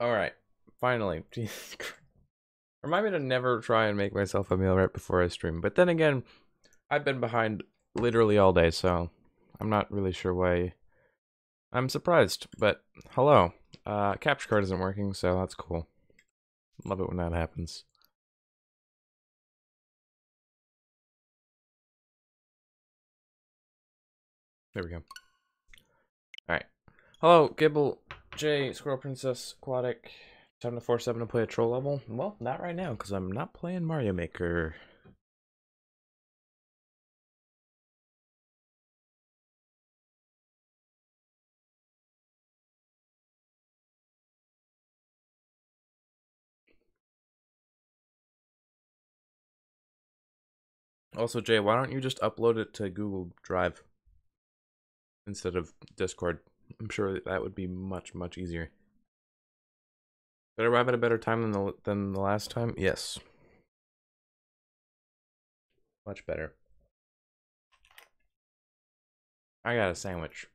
All right, finally. Jesus Christ. Remind me to never try and make myself a meal right before I stream. But then again, I've been behind literally all day, so I'm not really sure why I'm surprised. But hello. Capture card isn't working, so that's cool. Love it when that happens. There we go. All right. Hello, Gibble. J, Squirrel Princess, Aquatic, 747 to play a troll level? Well, not right now, because I'm not playing Mario Maker. Also, Jay, why don't you just upload it to Google Drive instead of Discord? I'm sure that would be much, much easier. Did I arrive at a better time than the last time? Yes. Much better. I got a sandwich.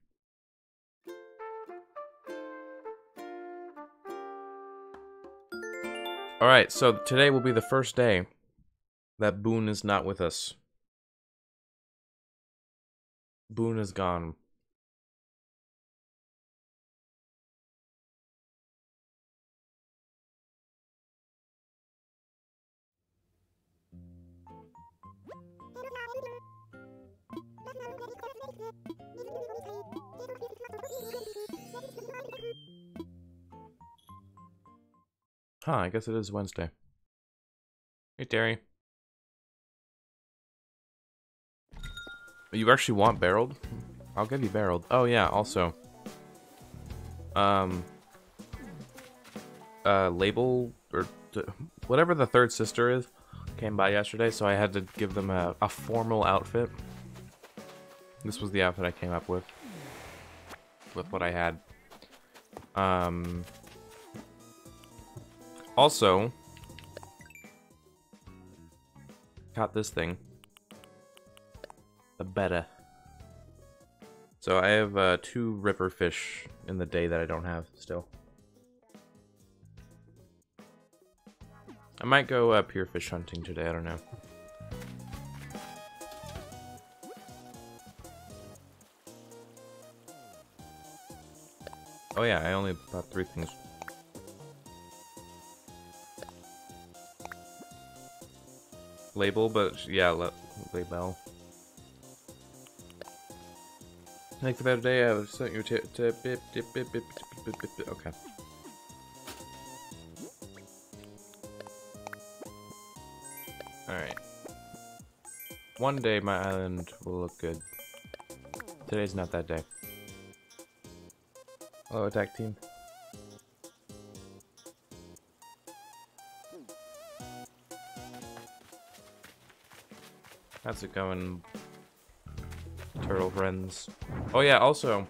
Alright, so today will be the first day that Boone is not with us. Boone is gone. Huh, I guess it is Wednesday. Hey, Terry. You actually want barreled? I'll give you barreled. Oh, yeah, also. Label, or whatever the third sister is, came by yesterday, so I had to give them a formal outfit. This was the outfit I came up with what I had. Also, caught this thing, the better. So I have 2 ripper fish in the day that I don't have still. I might go pure fish hunting today, I don't know. Oh yeah, I only bought 3 things. Label, but yeah, label. Like the better day, I sent you to okay. Alright. One day my island will look good. Today's not that day. Hello, attack team. How's it going, turtle friends? Oh yeah, also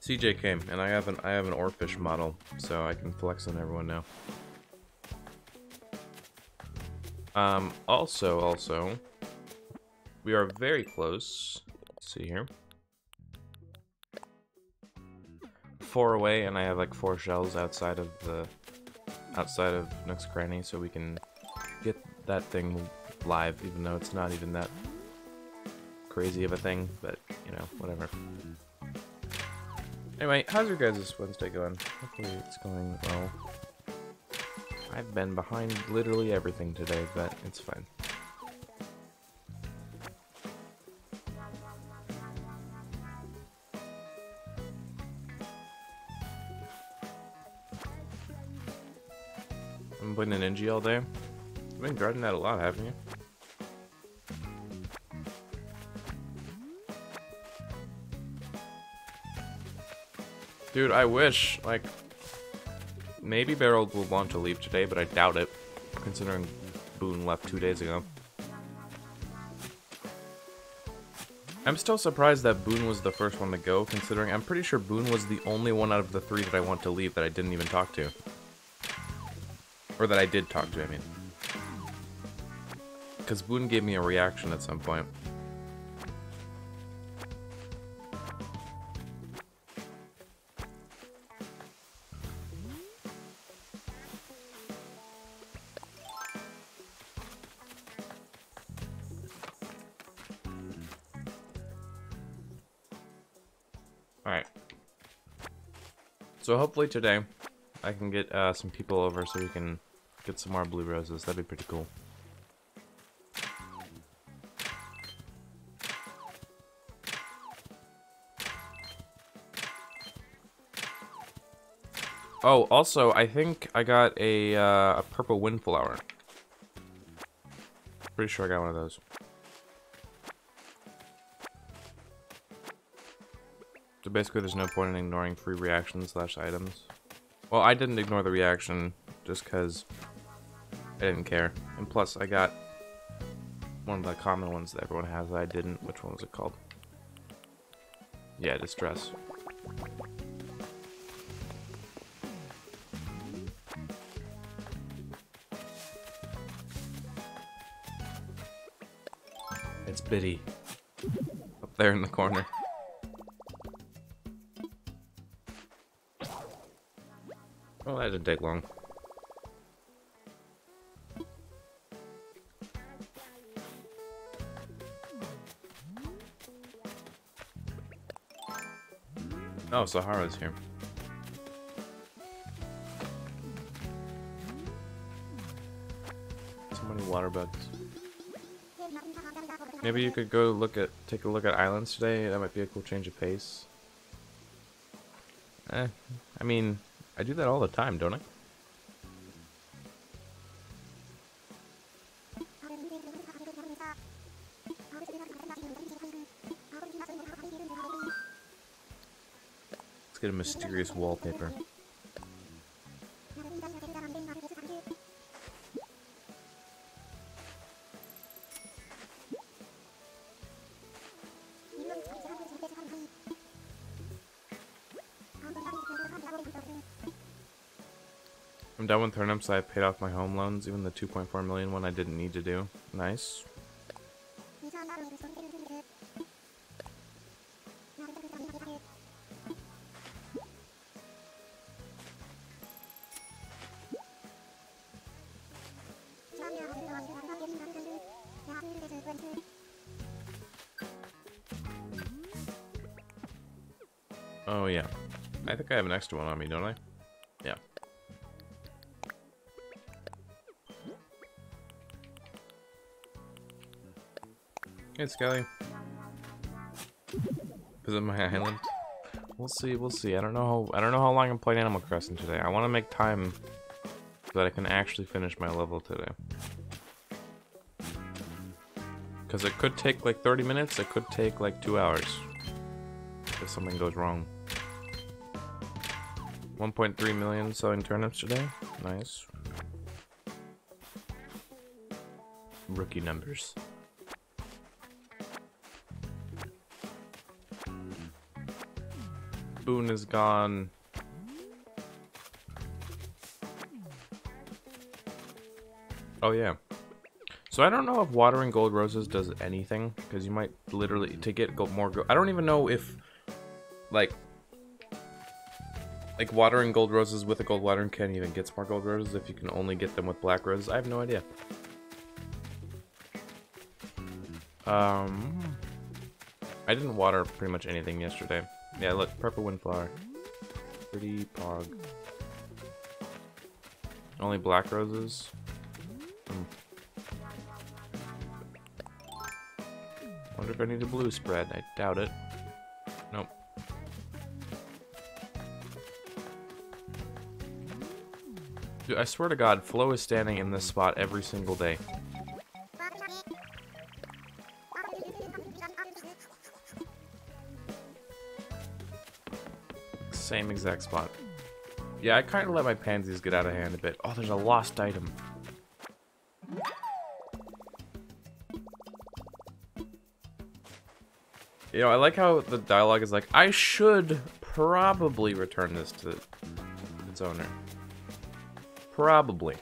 CJ came and I have an oarfish model, so I can flex on everyone now. Also we are very close. Let's see here. 4 away, and I have like 4 shells outside of Nook's Cranny, so we can get that thing live, even though it's not even that crazy of a thing, but you know, whatever. Anyway, how's your guys' this Wednesday going? Hopefully it's going well. I've been behind literally everything today, but it's fine. Putting an NG all day. You've been grinding that a lot, haven't you? Dude, I wish, like, maybe Barreled will want to leave today, but I doubt it, considering Boone left 2 days ago. I'm still surprised that Boone was the first one to go, considering I'm pretty sure Boone was the only one out of the 3 that I want to leave that I didn't even talk to. Or that I did talk to, I mean. Because Boone gave me a reaction at some point. Alright. So hopefully today, I can get some people over so we can get some more blue roses. That'd be pretty cool. Oh, also, I think I got a purple windflower. Pretty sure I got one of those. So basically, there's no point in ignoring free reactions / items. Well, I didn't ignore the reaction just because I didn't care. And plus, I got one of the common ones that everyone has that I didn't. Which one was it called? Yeah, Distress. It's Biddy. Up there in the corner. Well, that didn't take long. Oh, Sahara's here. So many water bugs. Maybe you could go take a look at islands today. That might be a cool change of pace. I mean, I do that all the time, don't I? Let's get a mysterious wallpaper. I'm done with turnips, so I paid off my home loans, even the 2.4 million one I didn't need to do. Nice. Oh yeah, I think I have an extra one on me, don't I? Yeah. Hey Skelly, visit my island. We'll see, we'll see. I don't know how long I'm playing Animal Crossing today. I want to make time so that I can actually finish my level today. Because it could take like 30 minutes, it could take like 2 hours. If something goes wrong. 1.3 million selling turnips today. Nice. Rookie numbers. Boone is gone. Oh yeah. So I don't know if watering gold roses does anything, because you might literally to get more gold. I don't even know if like watering gold roses with a gold watering can even gets more gold roses if you can only get them with black roses. I have no idea. I didn't water pretty much anything yesterday. Yeah, look, purple windflower. Pretty pog. Only black roses. Wonder if I need a blue spread. I doubt it. Nope. Dude, I swear to God, Flo is standing in this spot every single day. Same exact spot. Yeah, I kind of let my pansies get out of hand a bit. Oh, there's a lost item. You know, I like how the dialogue is like, I should probably return this to its owner. Probably.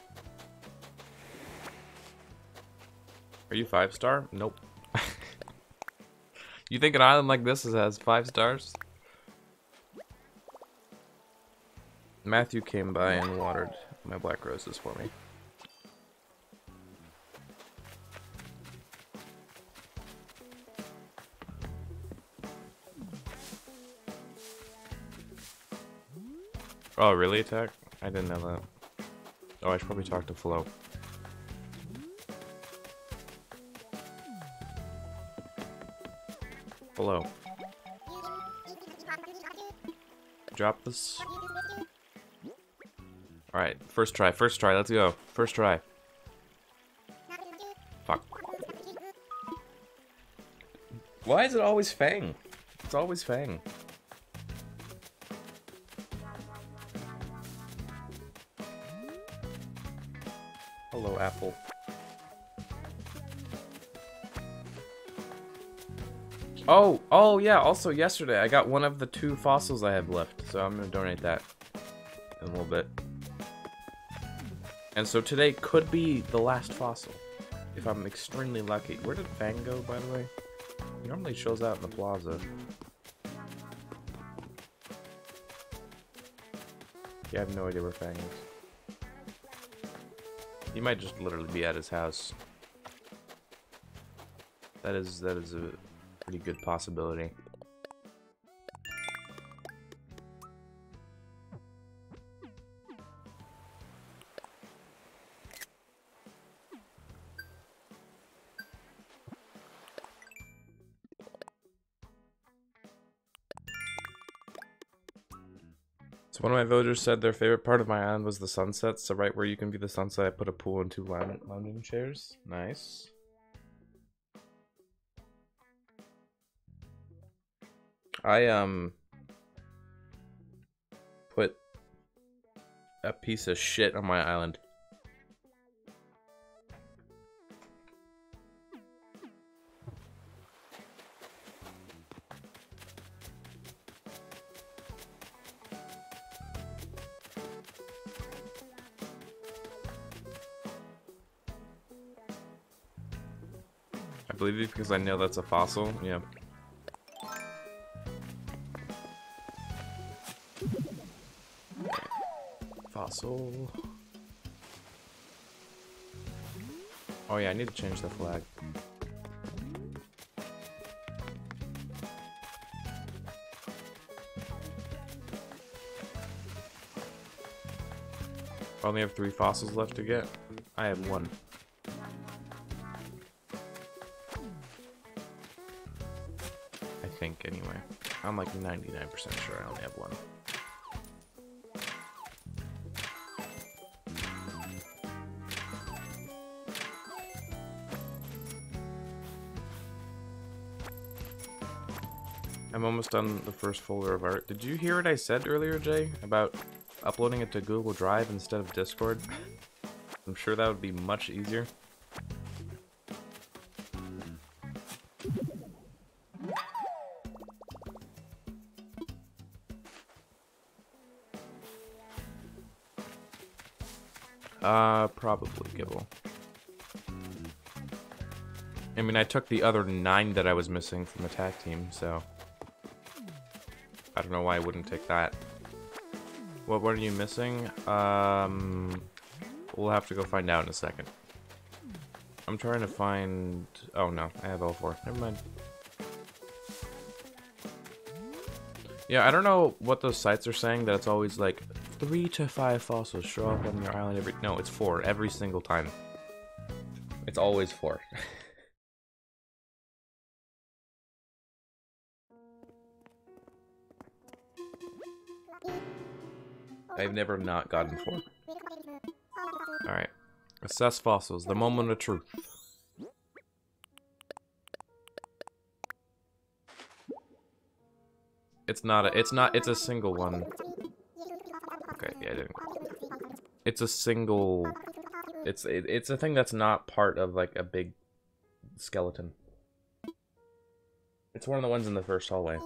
Are you 5-star? Nope. You think an island like this has 5 stars? Matthew came by and watered my black roses for me. Oh, really, Tech? I didn't know that. Oh, I should probably talk to Flo. Flo. Drop this. Alright, first try, let's go. First try. Fuck. Why is it always Fang? It's always Fang. Hello, Apple. Oh yeah, also yesterday I got one of the 2 fossils I have left, so I'm gonna donate that in a little bit. And so today could be the last fossil, if I'm extremely lucky. Where did Fang go, by the way? He normally shows out in the plaza. Yeah, I have no idea where Fang is. He might just literally be at his house. That is a pretty good possibility. So one of my villagers said their favorite part of my island was the sunset, so right where you can view the sunset, I put a pool and 2 lounging chairs. Nice. I, put a piece of shit on my island. believe you because I know that's a fossil. Yeah. Fossil. Oh yeah, I need to change the flag. I only have 3 fossils left to get. I have 1. I think, anyway. I'm like 99% sure I only have 1. I'm almost done the first folder of art. Did you hear what I said earlier, Jay? About uploading it to Google Drive instead of Discord? I'm sure that would be much easier. Probably Gibble. I mean, I took the other 9 that I was missing from Attack Team, so I don't know why I wouldn't take that. What were you missing? We'll have to go find out in a second. I'm trying to find... Oh no, I have all 4. Never mind. Yeah, I don't know what those sites are saying, that it's always like 3 to 5 fossils show up on your island every... No, it's 4 every single time. It's always 4. I've never not gotten 4. Alright. Assess fossils. The moment of truth. It's not a... It's not... It's a single one. Okay, yeah, I didn't... It's a single... It's a thing that's not part of, like, a big skeleton. It's one of the ones in the first hallway.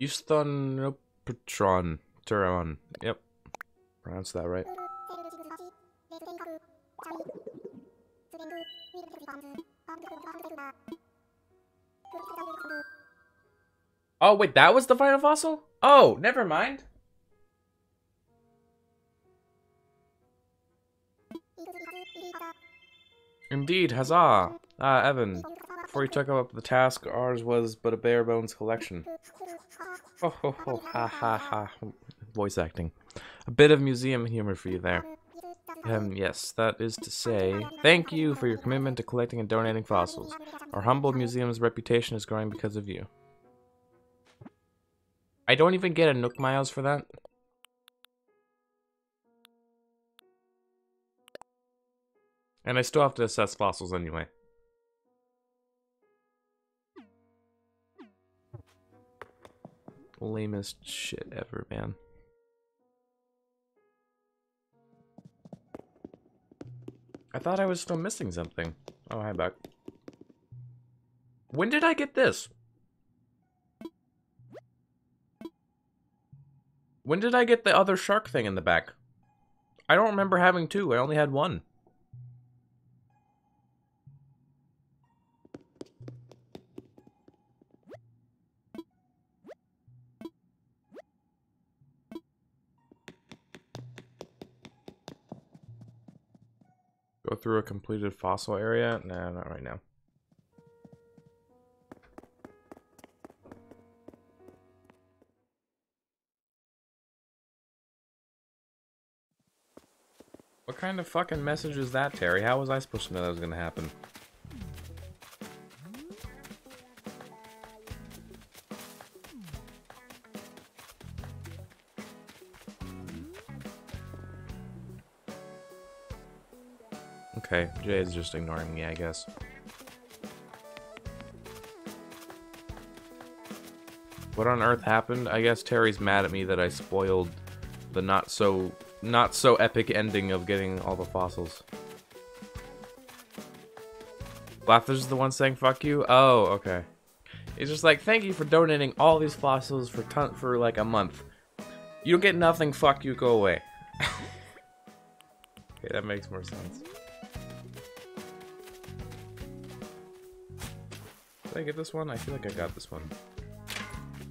Eusthanopatron. Turon. Yep. Pronounce that right. Oh, wait, that was the final fossil? Oh, never mind. Indeed, huzzah! Ah, Evan. Before you took up the task, ours was but a bare bones collection. Oh, ho, ho, ha, ha, ha. Voice acting. A bit of museum humor for you there. Yes, that is to say, thank you for your commitment to collecting and donating fossils. Our humble museum's reputation is growing because of you. I don't even get a Nook Miles for that. And I still have to assess fossils anyway. Lamest shit ever, man. I thought I was still missing something. Oh, hi, Buck. When did I get this? When did I get the other shark thing in the back? I don't remember having 2. I only had 1. Go through a completed fossil area? Nah, not right now. What kind of fucking message is that, Terry? How was I supposed to know that was gonna happen? Okay, Jay is just ignoring me, I guess. What on earth happened? I guess Terry's mad at me that I spoiled the not so epic ending of getting all the fossils. Blathers is the one saying fuck you? Oh, okay. It's just like, thank you for donating all these fossils for like a month. You don't get nothing, fuck you, go away. Okay, that makes more sense. Did I get this one? I feel like I got this one.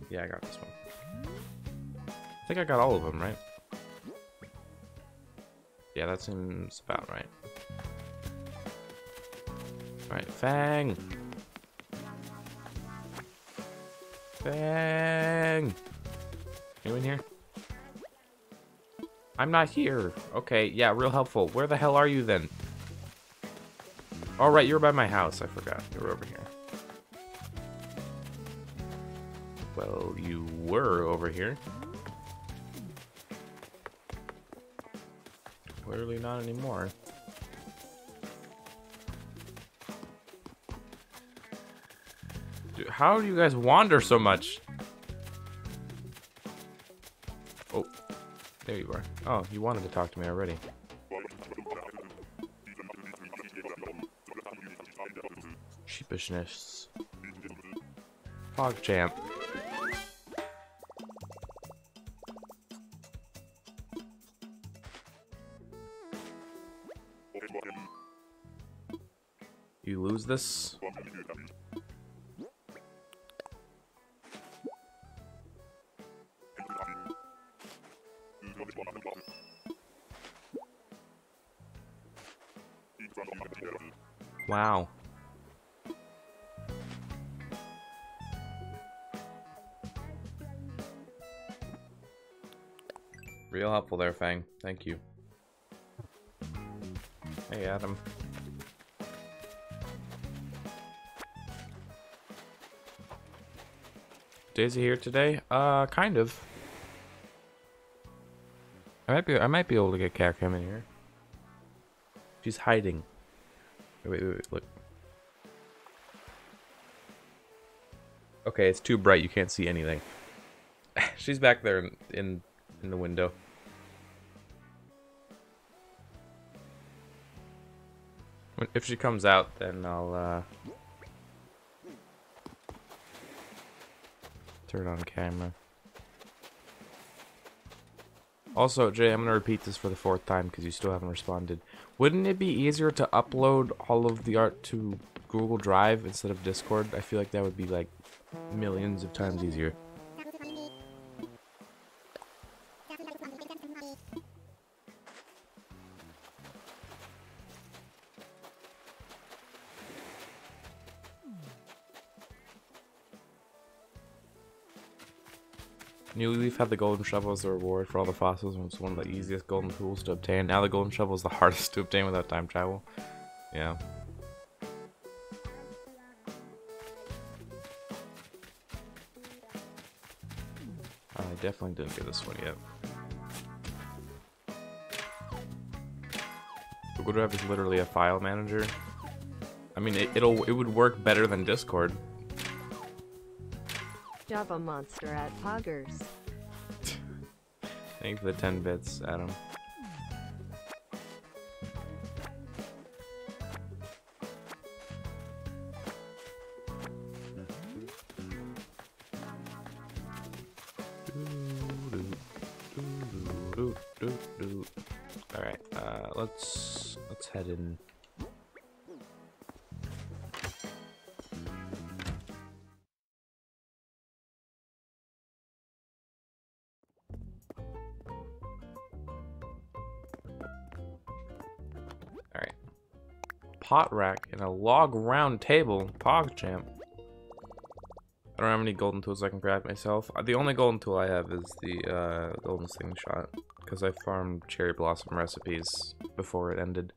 Yeah, I got this one. I think I got all of them, right? Yeah, that seems about right. Alright, Fang! Fang! You in here? I'm not here. Okay, yeah, real helpful. Where the hell are you then? Alright, you're by my house. I forgot. You were over here. Well, you were over here. Clearly not anymore. Dude, how do you guys wander so much? Oh, there you are. Oh, you wanted to talk to me already. Sheepishness. PogChamp. You lose this? Wow. Real helpful there, Fang. Thank you. Hey, Adam. Daisy here today? Kind of. I might be able to get Catcam in here. She's hiding. Wait, look. Okay, it's too bright, you can't see anything. She's back there in the window. If she comes out, then I'll turn on camera. Also, Jay, I'm gonna repeat this for the 4th time because you still haven't responded. Wouldn't it be easier to upload all of the art to Google Drive instead of Discord? I feel like that would be like millions of times easier. New Leaf had the golden shovel as the reward for all the fossils, and it's one of the easiest golden tools to obtain. Now the golden shovel is the hardest to obtain without time travel. Yeah. I definitely didn't get this one yet. Google Drive is literally a file manager. I mean, it would work better than Discord. Java monster at Poggers. Thank you for the 10 bits, Adam. All right, let's head in. Pot rack and a log round table. PogChamp. I don't have any golden tools I can craft myself. The only golden tool I have is the golden sling shot because I farmed cherry blossom recipes before it ended.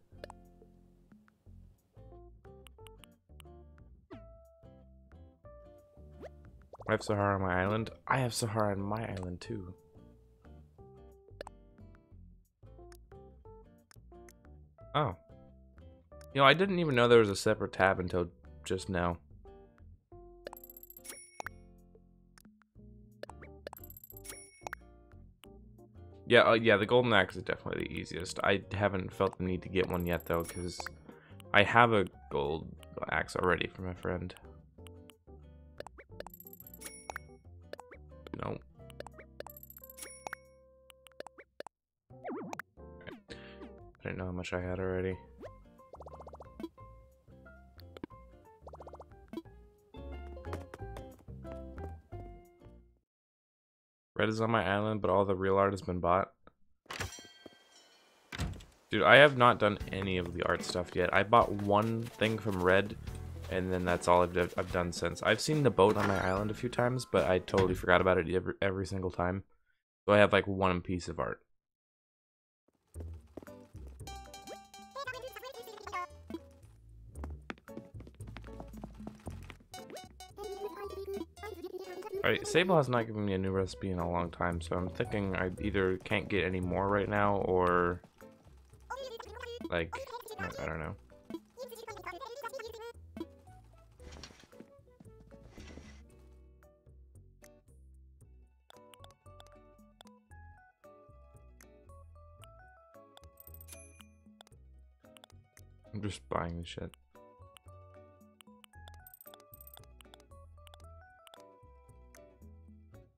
I have Sahara on my island. I have Sahara on my island too. Oh. You know, I didn't even know there was a separate tab until just now. Yeah, yeah, the golden axe is definitely the easiest. I haven't felt the need to get one yet, though, because I have a gold axe already from my friend. I didn't know how much I had already. Red is on my island, but all the real art has been bought. Dude, I have not done any of the art stuff yet. I bought one thing from Red, and then that's all I've done since. I've seen the boat on my island a few times, but I totally forgot about it every single time. So I have like one piece of art. Alright, Sable has not given me a new recipe in a long time, so I'm thinking I either can't get any more right now, or... like, I don't know. I'm just buying the shit.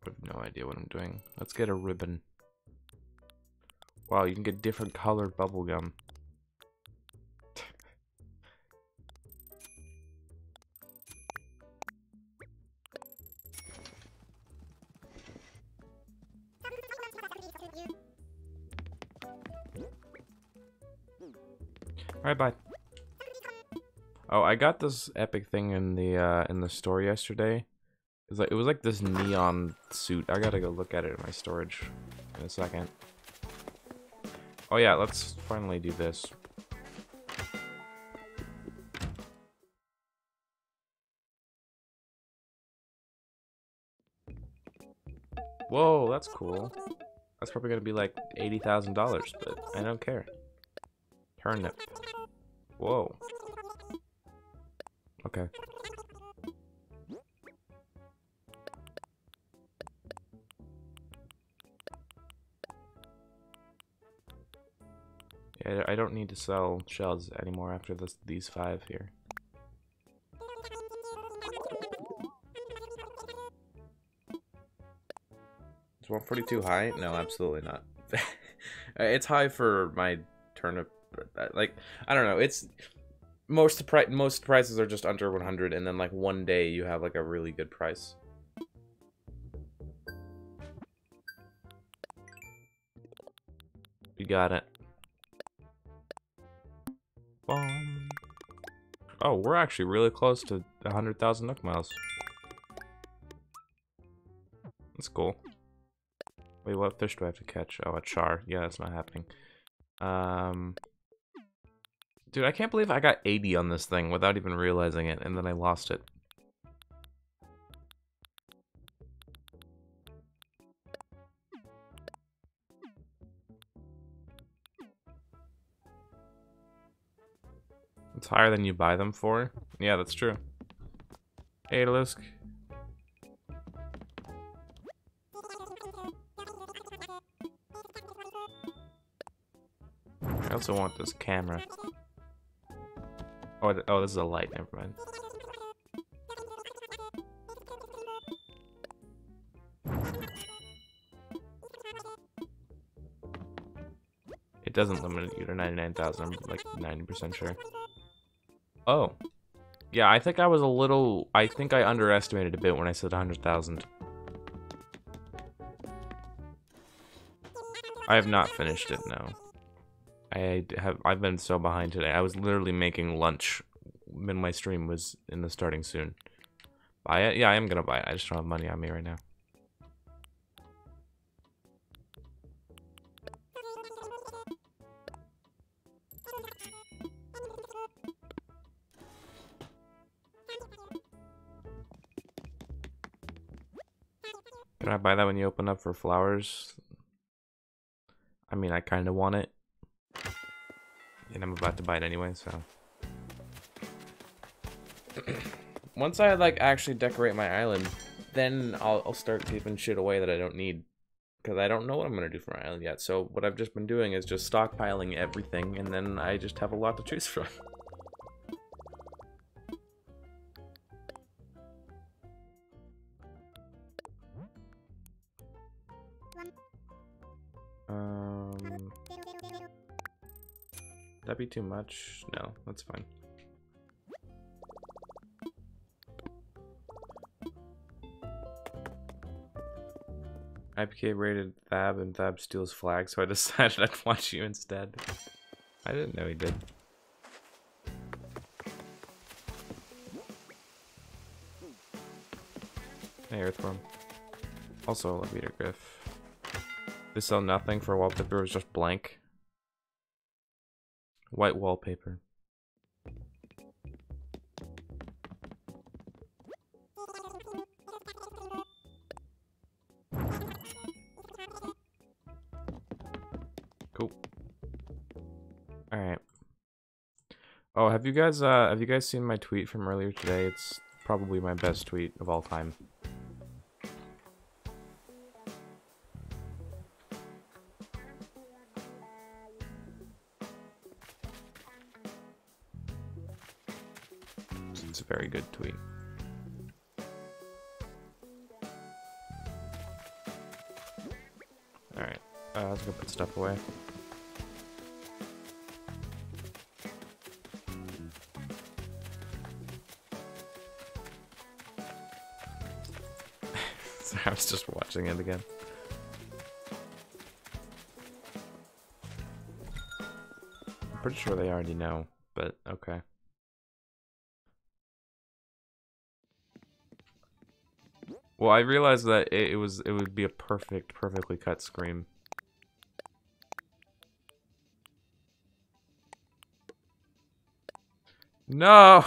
I have no idea what I'm doing. Let's get a ribbon. Wow, you can get different colored bubblegum. Alright, bye. Oh, I got this epic thing in the store yesterday. It was like this neon suit. I gotta go look at it in my storage in a second. Oh yeah, let's finally do this. Whoa, that's cool. That's probably gonna be like $80,000, but I don't care. Turnip. Whoa. Okay. Yeah, I don't need to sell shells anymore after these 5 here. Is 142 high? No, absolutely not. It's high for my turnip. Like, I don't know, it's most prices are just under 100, and then like one day you have like a really good price. You got it. Boom. Oh, we're actually really close to 100,000 Nook Miles. That's cool. Wait, what fish do I have to catch? Oh, a char. Yeah, that's not happening. Dude, I can't believe I got 80 on this thing without even realizing it, and then I lost it. It's higher than you buy them for. Yeah, that's true. Hey, Lusk. I also want this camera. Oh, this is a light, never mind. It doesn't limit you to 99,000, I'm like 90% sure. Oh. Yeah, I think I was a little... I think I underestimated a bit when I said 100,000. I have not finished it, no. I've been so behind today. I was literally making lunch when my stream was in the starting soon. Buy it? Yeah, I am gonna buy it. I just don't have money on me right now. Can I buy that when you open up for flowers? I mean, I kind of want it. And I'm about to buy it anyway, so. Once I like actually decorate my island, then I'll start giving shit away that I don't need, because I don't know what I'm gonna do for my island yet. So what I've just been doing is just stockpiling everything, and then I just have a lot to choose from. That'd be too much. No, that's fine. IPK raided Thab and Thab steals flag, so I decided I'd watch you instead. I didn't know he did. Hey, Earthworm. Also, love Peter Griff. They sell nothing for wallpaper, it was just blank. White wallpaper. Cool. All right. Oh, have you guys seen my tweet from earlier today? It's probably my best tweet of all time. It's a very good tweet. All right, let's go put stuff away. So I was just watching it again. I'm pretty sure they already know, but okay. Well, I realized that it would be a perfectly cut scream. No.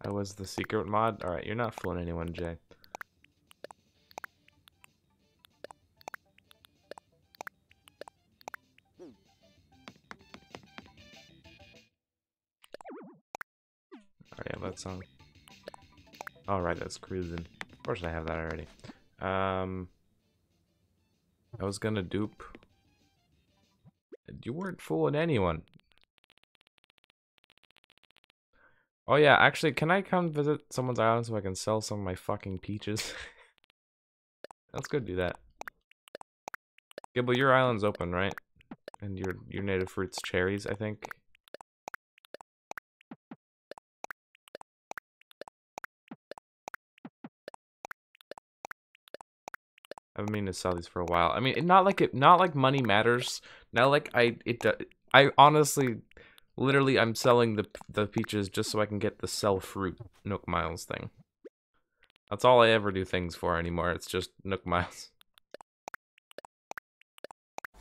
I was the secret mod. All right, you're not fooling anyone, Jay. Song. All right, that's cruising. Of course, I have that already. I was gonna dupe. You weren't fooling anyone. Oh yeah, actually, can I come visit someone's island so I can sell some of my fucking peaches? Let's go do that. Gibble, your island's open, right? And your native fruit's cherries, I think. I've been meaning to sell these for a while. I mean, not like money matters. Not like I honestly, literally, I'm selling the peaches just so I can get the sell fruit Nook Miles thing. That's all I ever do things for anymore. It's just Nook Miles.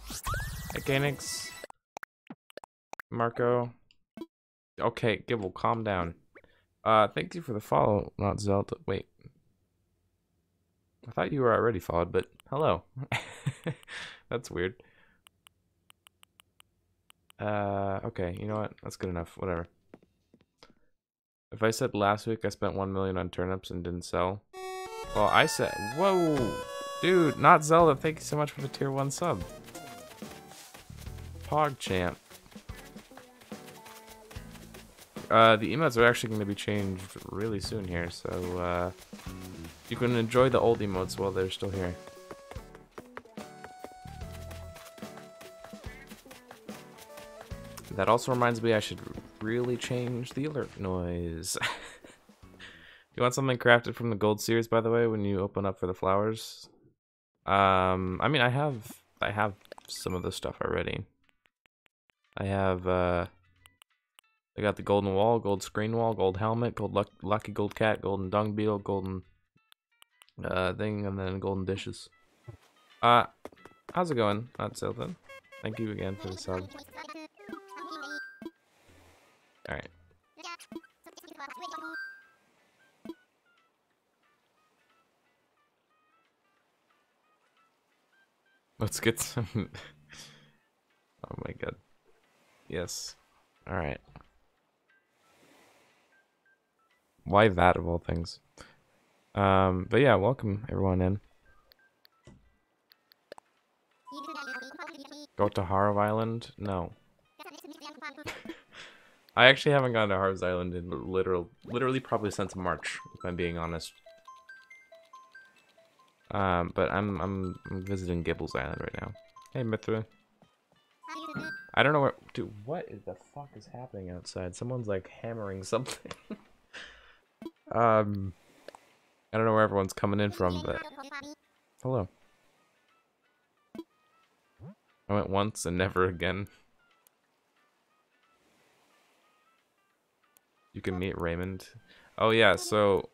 Hey, Kanix. Marco. Okay, Gibble, calm down. Thank you for the follow, not Zelda. Wait. I thought you were already followed, but hello. That's weird. Okay, you know what? That's good enough. Whatever. If I said last week I spent 1 million on turnips and didn't sell. Well, I said... Whoa! Dude, not Zelda. Thank you so much for the tier 1 sub. PogChamp. The emotes are actually going to be changed really soon here, so you can enjoy the old emotes while they're still here. That also reminds me I should really change the alert noise. You want something crafted from the gold series, by the way, when you open up for the flowers? I mean, I have some of this stuff already. I have... I got the golden wall, gold screen wall, gold helmet, gold lucky gold cat, golden dung beetle, golden thing, and then golden dishes. How's it going? Not Silvan. Thank you again for the sub. Alright. Let's get some... Oh my god. Yes. Alright. Why that of all things? But yeah, welcome everyone in. Go to Harv Island? No. I actually haven't gone to Harv's Island in literally probably since March, if I'm being honest. But I'm visiting Gibble's Island right now. Hey, Mithra. I don't know what, dude. What is the fuck is happening outside? Someone's like hammering something. I don't know where everyone's coming in from, but hello. I went once and never again. You can meet Raymond. Oh yeah, so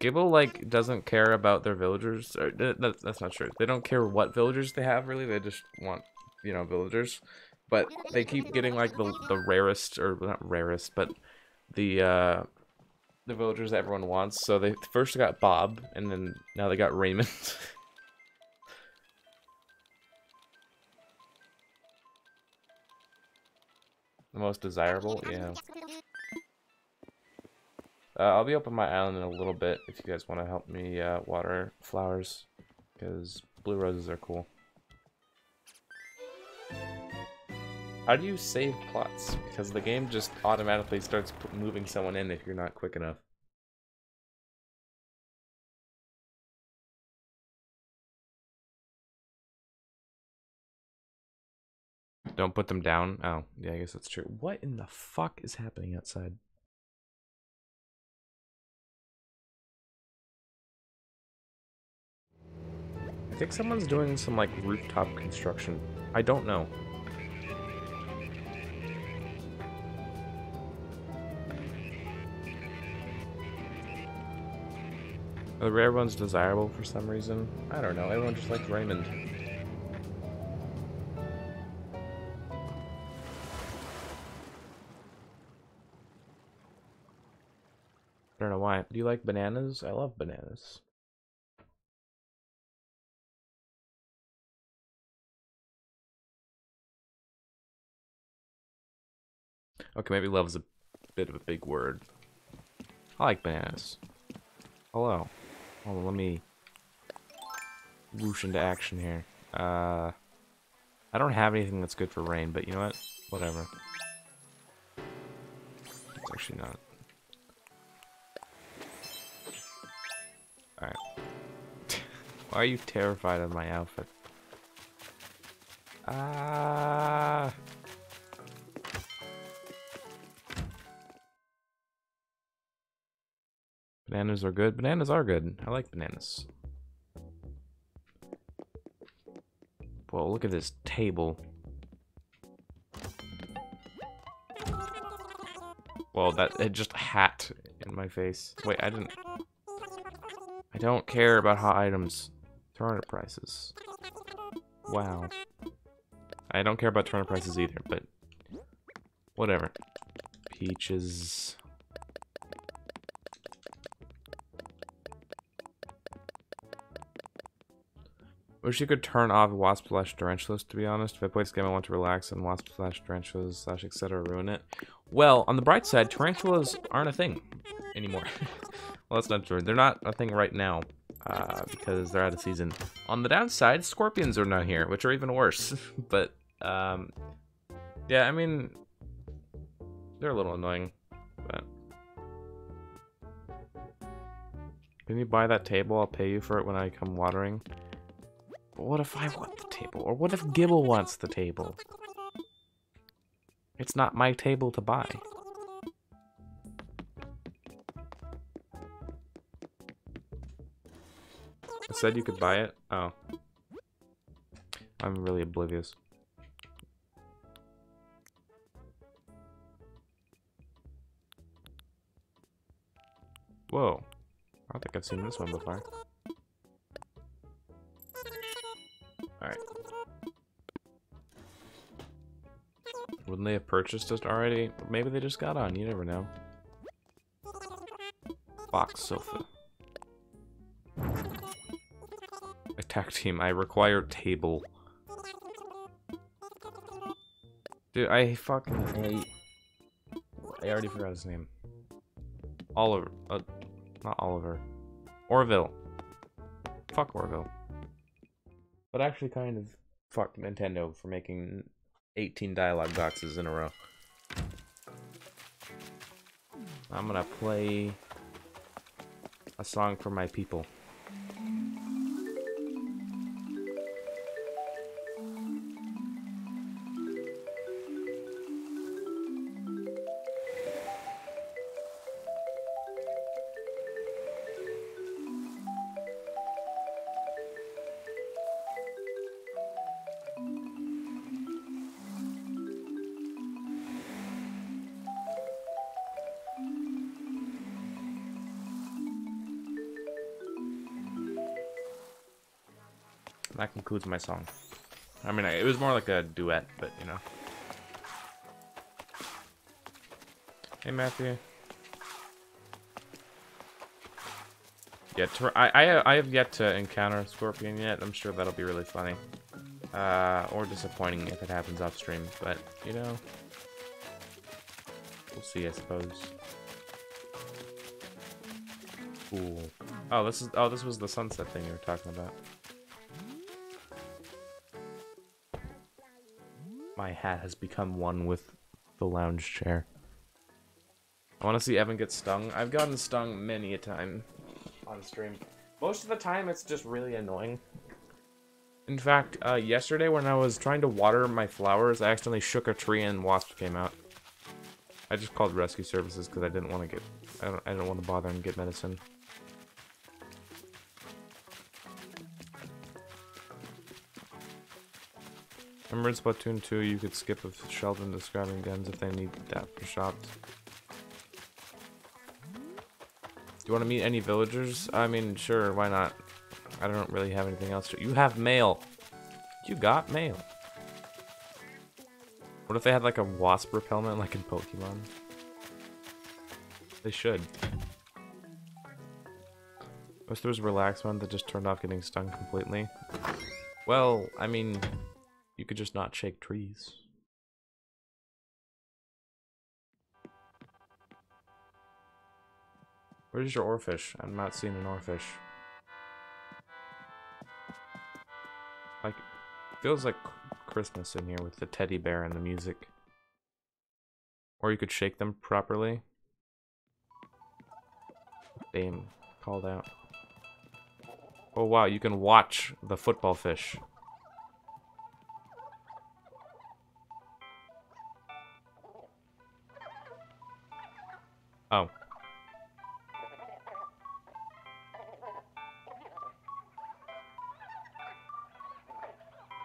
Gibble like doesn't care about their villagers. Or, that's not true. They don't care what villagers they have really. They just want, you know, villagers. But they keep getting like the rarest, or not rarest, but the villagers that everyone wants. So they first got Bob, and then now they got Raymond. The most desirable, yeah. I'll be up on my island in a little bit if you guys want to help me water flowers, because blue roses are cool. How do you save plots? Because the game just automatically starts moving someone in if you're not quick enough. Don't put them down? Oh, yeah, I guess that's true. What in the fuck is happening outside? I think someone's doing some, like, rooftop construction. I don't know. The rare one's desirable for some reason. I don't know, everyone just likes Raymond. I don't know why. Do you like bananas? I love bananas. Okay, maybe love is a bit of a big word. I like bananas. Hello. Hold on, let me whoosh into action here. I don't have anything that's good for rain, but you know what? Whatever. It's actually not. Alright. Why are you terrified of my outfit? Ah. Bananas are good. Bananas are good. I like bananas. Well, look at this table. Well, that it just hat in my face. Wait, I didn't. I don't care about hot items. Turnip prices. Wow. I don't care about turnip prices either, but whatever. Peaches. Wish you could turn off wasp slash tarantulas, to be honest. If I play this game, I want to relax, and wasp slash tarantulas slash etc. ruin it. Well, on the bright side, tarantulas aren't a thing anymore. Well, that's not true. They're not a thing right now, because they're out of season. On the downside, scorpions are not here, which are even worse. But, yeah, I mean, they're a little annoying, but... Can you buy that table? I'll pay you for it when I come watering. But what if I want the table? Or what if Gibble wants the table? It's not my table to buy. I said you could buy it? Oh. I'm really oblivious. Whoa. I don't think I've seen this one before. Alright. Wouldn't they have purchased it already? Maybe they just got on, you never know. Box sofa. Attack team, I require table. Dude, I fucking hate... I already forgot his name. Oliver. Not Oliver. Orville. Fuck Orville. But actually kind of fuck Nintendo for making 18 dialogue boxes in a row. I'm gonna play a song for my people. That concludes my song. I mean, it was more like a duet, but you know. Hey, Matthew. Yeah, I have yet to encounter a scorpion yet. I'm sure that'll be really funny, or disappointing if it happens off stream. But you know, we'll see, I suppose. Cool. Oh, this was the sunset thing you were talking about. My hat has become one with the lounge chair. I want to see Evan get stung. I've gotten stung many a time on stream. Most of the time, it's just really annoying. In fact, yesterday when I was trying to water my flowers, I accidentally shook a tree and wasp came out. I just called rescue services because I didn't want to I didn't want to bother and get medicine. Remember in Splatoon 2, you could skip with Sheldon describing guns if they need that for shops. Do you want to meet any villagers? I mean, sure, why not? I don't really have anything else to. You have mail. You got mail. What if they had like a wasp repellent like in Pokemon? They should. I wish there was a relaxed one that just turned off getting stung completely. Well, I mean, you could just not shake trees. Where's your oarfish? I'm not seeing an oarfish. Like, feels like Christmas in here with the teddy bear and the music. Or you could shake them properly. Damn, called out. Oh wow, you can watch the football fish. Oh.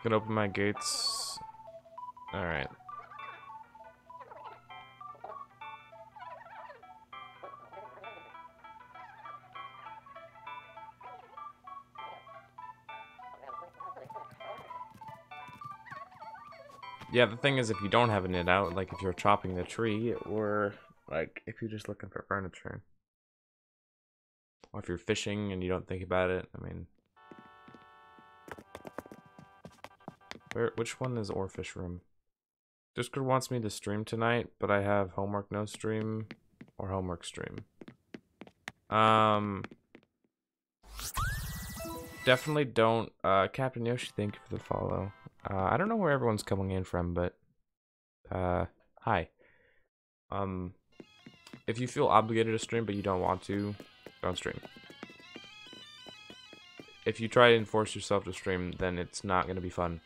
Gonna open my gates. Alright. Yeah, the thing is, if you don't have it out, like if you're chopping the tree, or like, if you're just looking for furniture. Or if you're fishing and you don't think about it, I mean. Which one is Orfish Room? Discord wants me to stream tonight, but I have homework no stream or homework stream. Definitely don't. Captain Yoshi, thank you for the follow. I don't know where everyone's coming in from, but hi. If you feel obligated to stream but you don't want to, don't stream. If you try and force yourself to stream, then it's not going to be fun.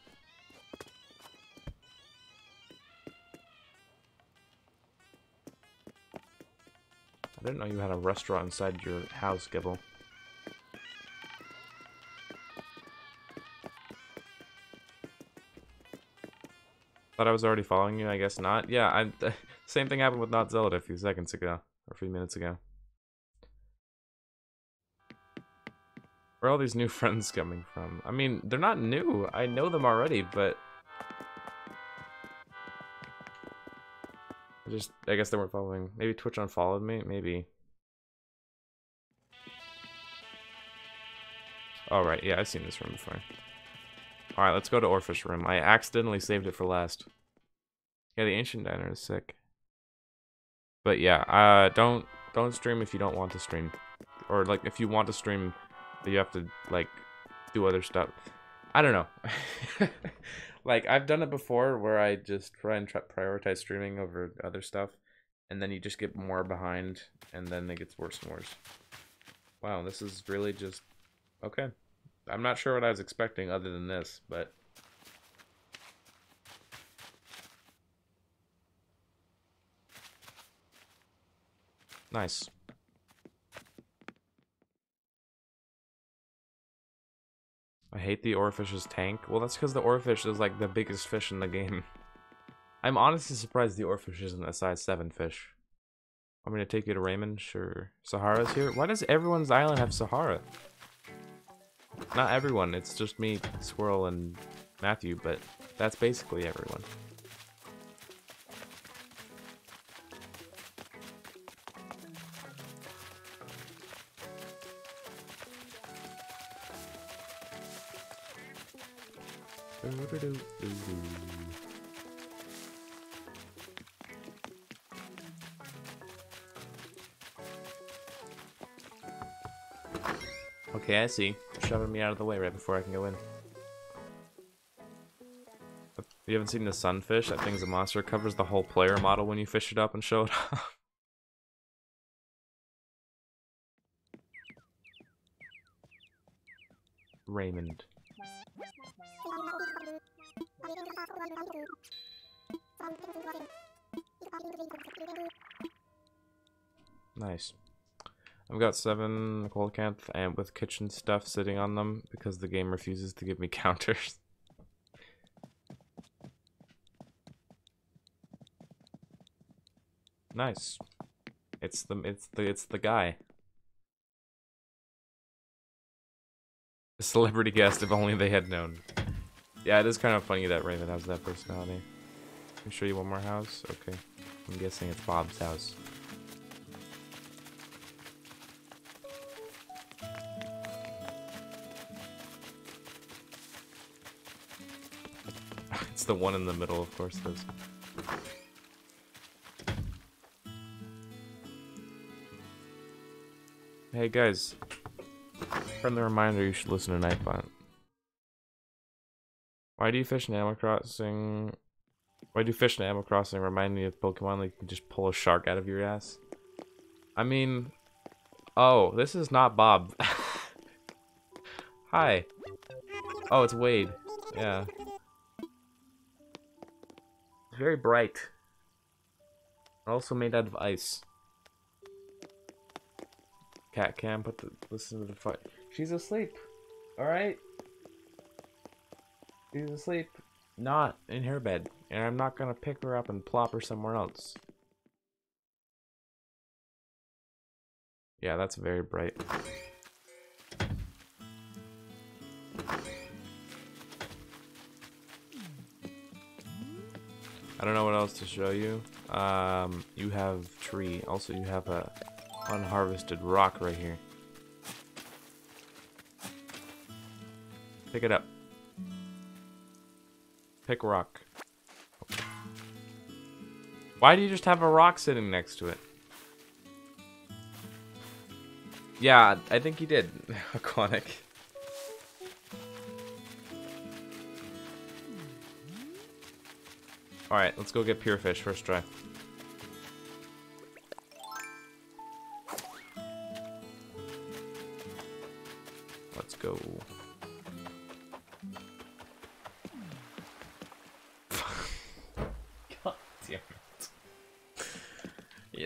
I didn't know you had a restaurant inside your house, Gibble. Thought I was already following you, I guess not. Yeah, same thing happened with Not Zelda a few minutes ago. Where are all these new friends coming from? I mean, they're not new. I know them already, but I guess they weren't following. Maybe Twitch unfollowed me. Maybe. All right. Yeah, I've seen this room before. All right, let's go to Orfish Room. I accidentally saved it for last. Yeah, the Ancient Diner is sick. But yeah, don't stream if you don't want to stream, or like if you want to stream, you have to like do other stuff. I don't know. Like I've done it before where I just try and prioritize streaming over other stuff, and then you just get more behind, and then it gets worse and worse. Wow, this is really just... okay. I'm not sure what I was expecting other than this, but... nice. I hate the Oarfish's tank. Well, that's because the Oarfish is like the biggest fish in the game. I'm honestly surprised the Oarfish isn't a size 7 fish. I'm gonna take you to Raymond, sure. Sahara's here? Why does everyone's island have Sahara? Not everyone, it's just me, Squirrel, and Matthew, but that's basically everyone. Okay, I see. You're shoving me out of the way right before I can go in. You haven't seen the sunfish? That thing's a monster. It covers the whole player model when you fish it up and show it off. Raymond. Nice. I've got 7 coelacanth and with kitchen stuff sitting on them because the game refuses to give me counters. Nice. It's the guy. A celebrity guest, if only they had known. Yeah, it is kind of funny that Raymond has that personality. Can I show you one more house? Okay. I'm guessing it's Bob's house. It's the one in the middle, of course, it is. Hey guys. Friendly reminder, you should listen to Nightbot. Why do you fish in Animal Crossing? Why do you fish in Animal Crossing remind me of Pokemon? Like you can just pull a shark out of your ass. I mean, oh, this is not Bob. Hi. Oh, it's Wade. Yeah. Very bright. Also made out of ice. Cat cam, put the listen to the fight. She's asleep. All right. She's asleep, not in her bed, and I'm not gonna pick her up and plop her somewhere else. Yeah, that's very bright. I don't know what else to show you. You have tree. Also, you have a unharvested rock right here. Pick it up. Pick rock. Why do you just have a rock sitting next to it? Yeah, I think he did. Aquatic. Alright, let's go get pure fish first try. Let's go.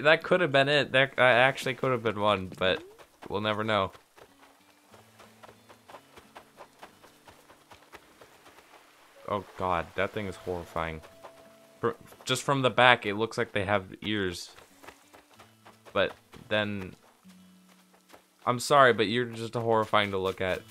That could have been it. That actually could have been one, but we'll never know. Oh god, that thing is horrifying. Just from the back, it looks like they have ears. But then... I'm sorry, but you're just horrifying to look at.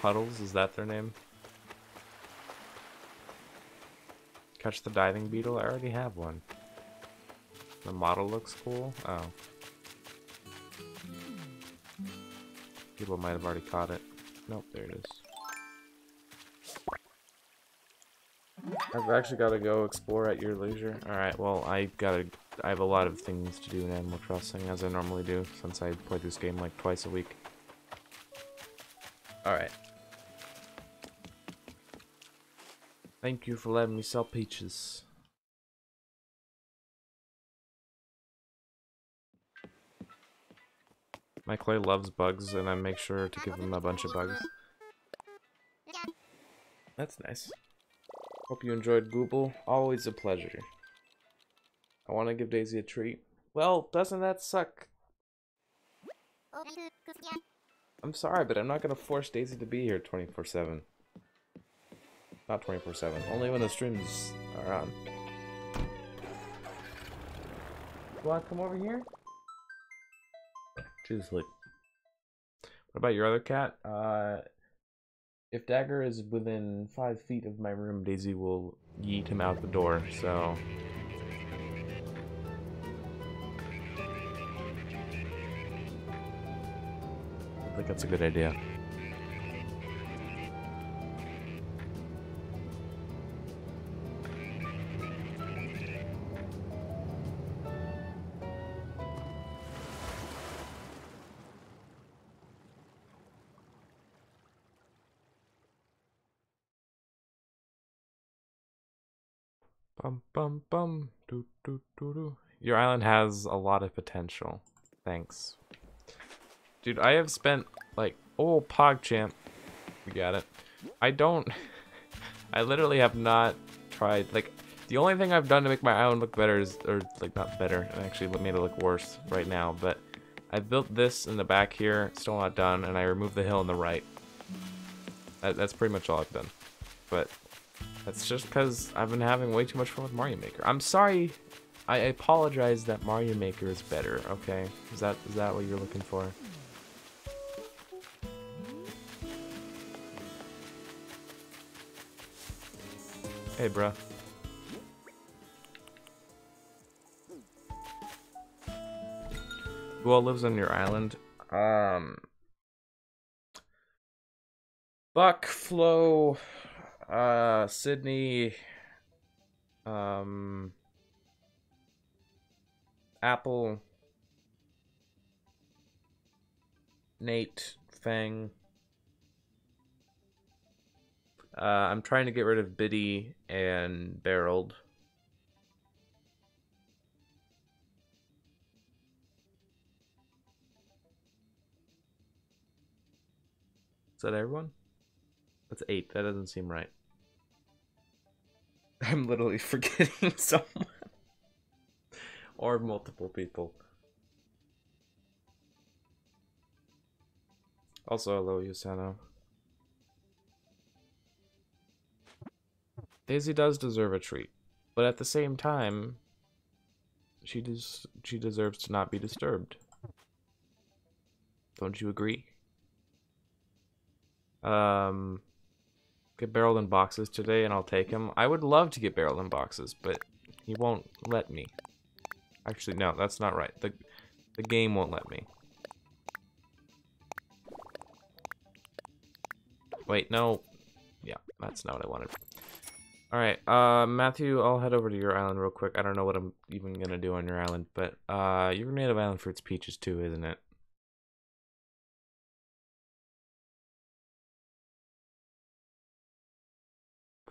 Puddles, is that their name? Catch the diving beetle? I already have one. The model looks cool. Oh. People might have already caught it. Nope, there it is. I've actually got to go explore at your leisure. Alright, well, I have a lot of things to do in Animal Crossing, as I normally do, since I play this game like twice a week. Alright. Thank you for letting me sell peaches. My clay loves bugs, and I make sure to give him a bunch of bugs. That's nice. Hope you enjoyed Google. Always a pleasure. I want to give Daisy a treat. Well, doesn't that suck? I'm sorry, but I'm not going to force Daisy to be here 24/7. Not 24/7. Only when the streams are on. You want to come over here? She's asleep. What about your other cat? If Dagger is within 5 feet of my room, Daisy will yeet him out the door, so... I think that's a good idea. Bum bum bum do do do do. Your island has a lot of potential. Thanks. Dude, I have spent like oh PogChamp. We got it. I literally have not tried, like the only thing I've done to make my island look better is, or like not better, I actually made it look worse right now, but I built this in the back here, still not done, and I removed the hill on the right. That's pretty much all I've done. But that's just because I've been having way too much fun with Mario Maker. I'm sorry. I apologize that Mario Maker is better, okay? Is that what you're looking for? Hey, bruh. Who all lives on your island? Buck, Flo... Sydney, Apple, Nate, Fang, I'm trying to get rid of Biddy and Barreled. Is that everyone? That's 8, that doesn't seem right. I'm literally forgetting someone. Or multiple people. Also, hello, Yusano. Daisy does deserve a treat, but at the same time, she deserves to not be disturbed. Don't you agree? Get barreled in boxes today and I'll take him. I would love to get barreled in boxes, but he won't let me. Actually, no, that's not right. The game won't let me. Wait, no. Yeah, that's not what I wanted. Alright, Matthew, I'll head over to your island real quick. I don't know what I'm even going to do on your island, but your native island fruit's peaches too, isn't it?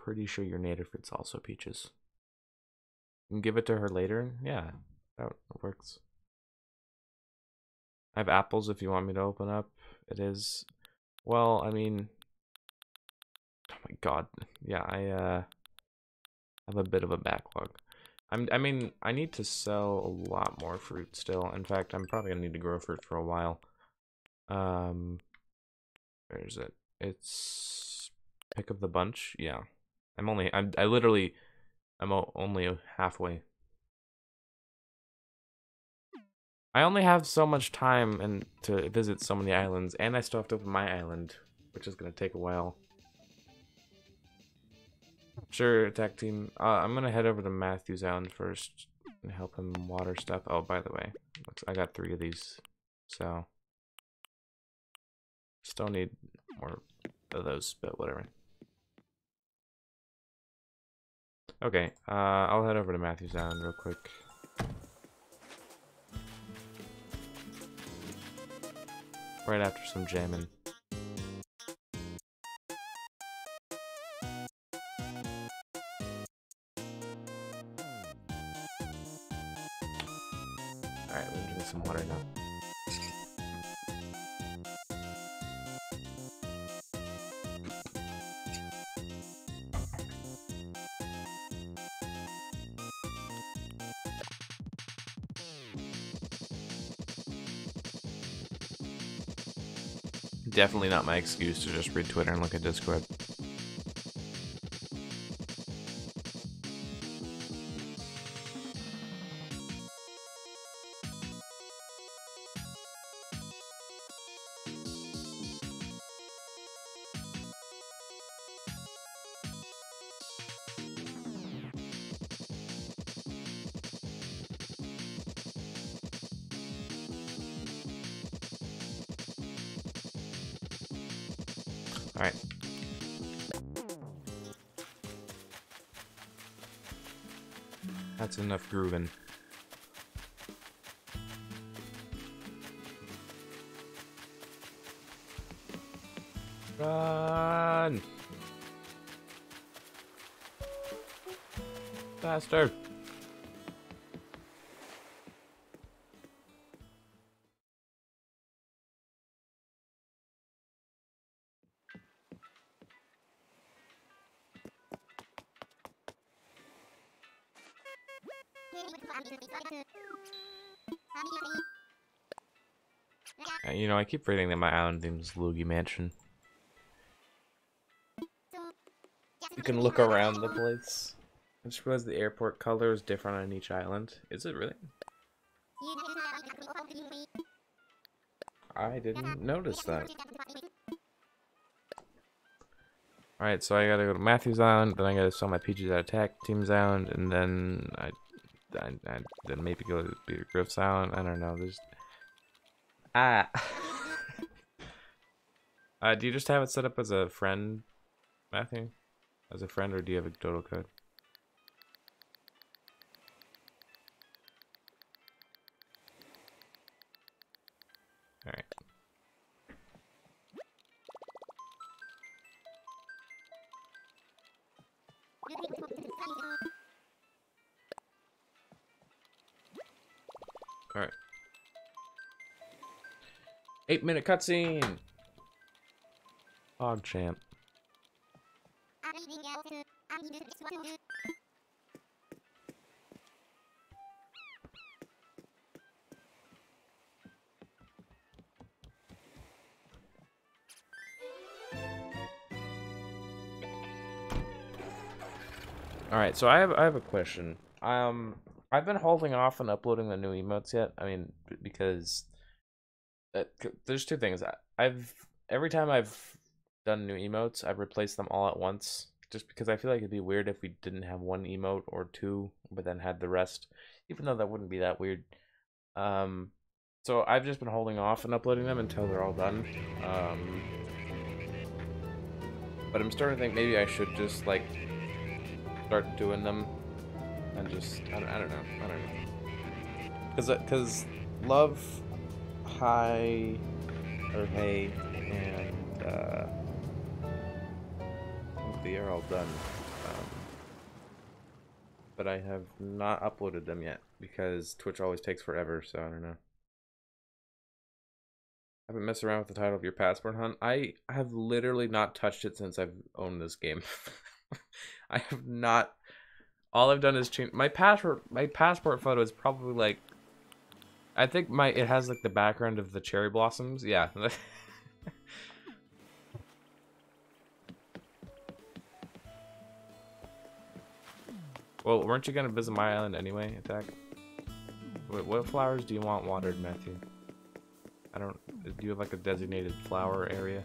Pretty sure your native fruit's also peaches. You can give it to her later. Yeah, that works. I have apples if you want me to open up. It is, well, I mean, oh my god, yeah, I have a bit of a backlog. I mean, I need to sell a lot more fruit still. In fact, I'm probably gonna need to grow fruit for a while. Where is it? It's pick of the bunch. Yeah. I'm only halfway. I only have so much time and to visit so many islands, and I still have to open my island, which is gonna take a while. Sure, attack team. I'm gonna head over to Matthew's island first and help him water stuff. Oh, by the way, I got 3 of these, so still need more of those, but whatever. Okay, I'll head over to Matthew's Island real quick. Right after some jamming. Alright, we're drinking some water now. Definitely not my excuse to just read Twitter and look at Discord. Enough grooving. Run! Faster! You know, I keep forgetting that my island name is Loogie Mansion. You can look around the place. I just realized the airport color is different on each island. Is it really? I didn't notice that. Alright, so I gotta go to Matthew's Island, then I gotta sell my peaches at Attack Team's Island, and then I then maybe go to Griff's Island. I don't know. There's do you just have it set up as a friend, Matthew? As a friend, or do you have a doodle code? All right. All right. 8-minute cutscene. PogChamp. All right, so I have a question. I've been holding off on uploading the new emotes yet. I mean, because there's two things. Every time I've done new emotes, I've replaced them all at once, just because I feel like it'd be weird if we didn't have one emote or two, but then had the rest, even though that wouldn't be that weird. So I've just been holding off and uploading them until they're all done. But I'm starting to think maybe I should just like start doing them, and just I don't know, because love. Hi, or hey, and they are all done, but I have not uploaded them yet because Twitch always takes forever, so I don't know. I haven't messed around with the title of your passport hunt. I have literally not touched it since I've owned this game. I have not. All I've done is change my passport. My passport photo is probably like. I think it has like the background of the cherry blossoms. Yeah. Well, weren't you gonna visit my island anyway, Attack? Wait, what flowers do you want watered, Matthew? Do you have like a designated flower area?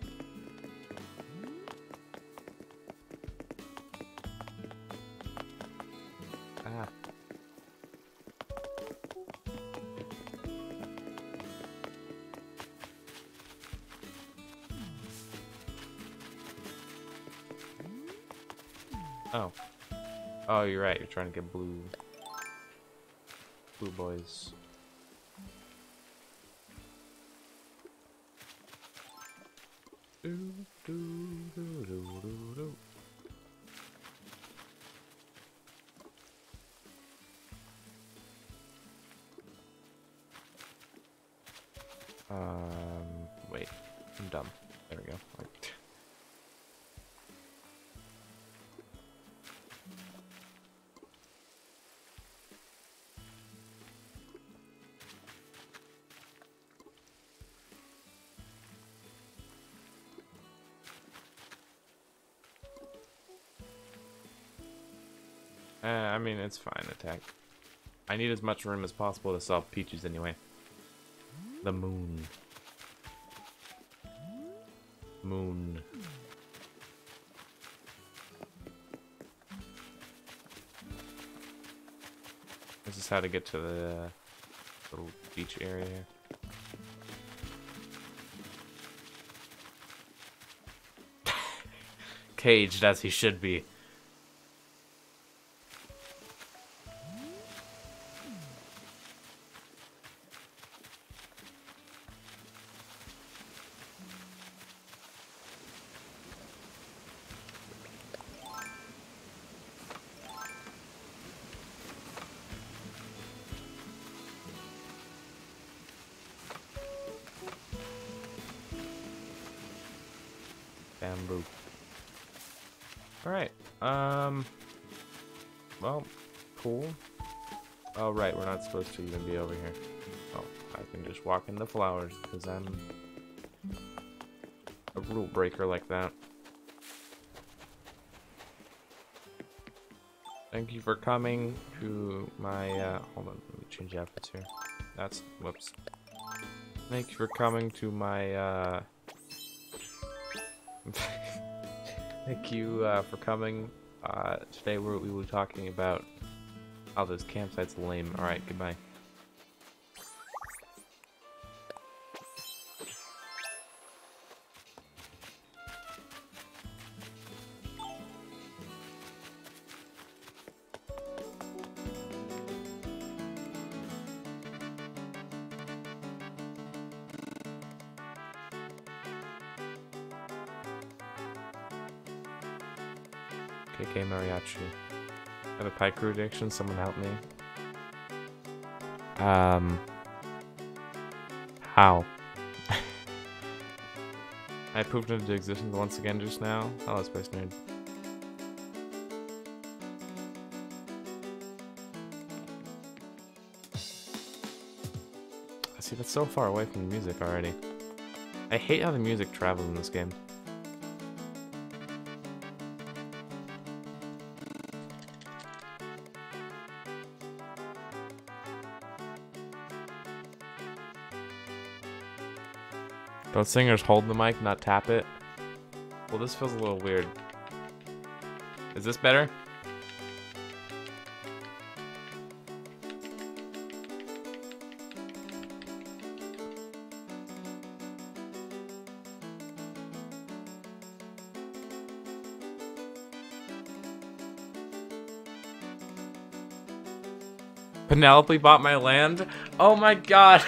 Oh, you're right. You're trying to get blue boys. Wait, I'm dumb. There we go. I mean, it's fine, attack. I need as much room as possible to sell peaches anyway. The moon. Moon. This is how to get to the little beach area here. Caged as he should be. Bamboo. Alright, well, cool. Oh, right, we're not supposed to even be over here. Oh, I can just walk in the flowers, because I'm a rule breaker like that. Thank you for coming to my, hold on, let me change outfits here. That's, whoops. Thank you for coming to my, Thank you for coming. Today we will be talking about... Oh, this campsite's lame. Alright, goodbye. KK Mariachi. I have a piker addiction, someone help me. How? I pooped into existence once again just now. Oh, that's space nerd. See, that's so far away from the music already. I hate how the music travels in this game. Don't singers hold the mic, not tap it? Well, this feels a little weird. Is this better? Penelope bought my land? Oh my god!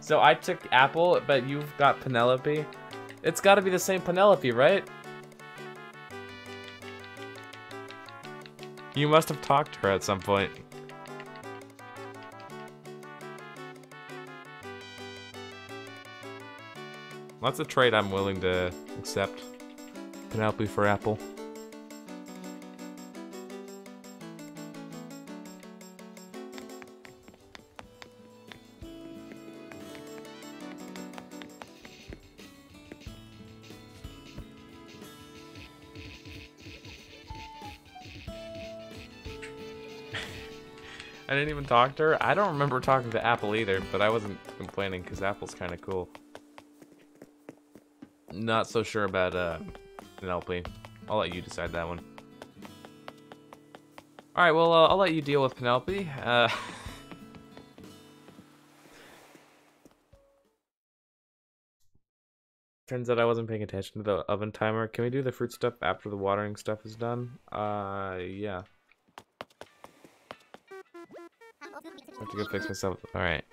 So I took Apple, but you've got Penelope. It's gotta be the same Penelope, right? You must have talked to her at some point. That's a trade I'm willing to accept. Penelope for Apple. I didn't even talk to her. I don't remember talking to Apple either, but I wasn't complaining because Apple's kind of cool. Not so sure about Penelope. I'll let you decide that one. All right, well, I'll let you deal with Penelope. Turns out I wasn't paying attention to the oven timer. Can we do the fruit stuff after the watering stuff is done? Yeah. I have to go fix myself. Alright.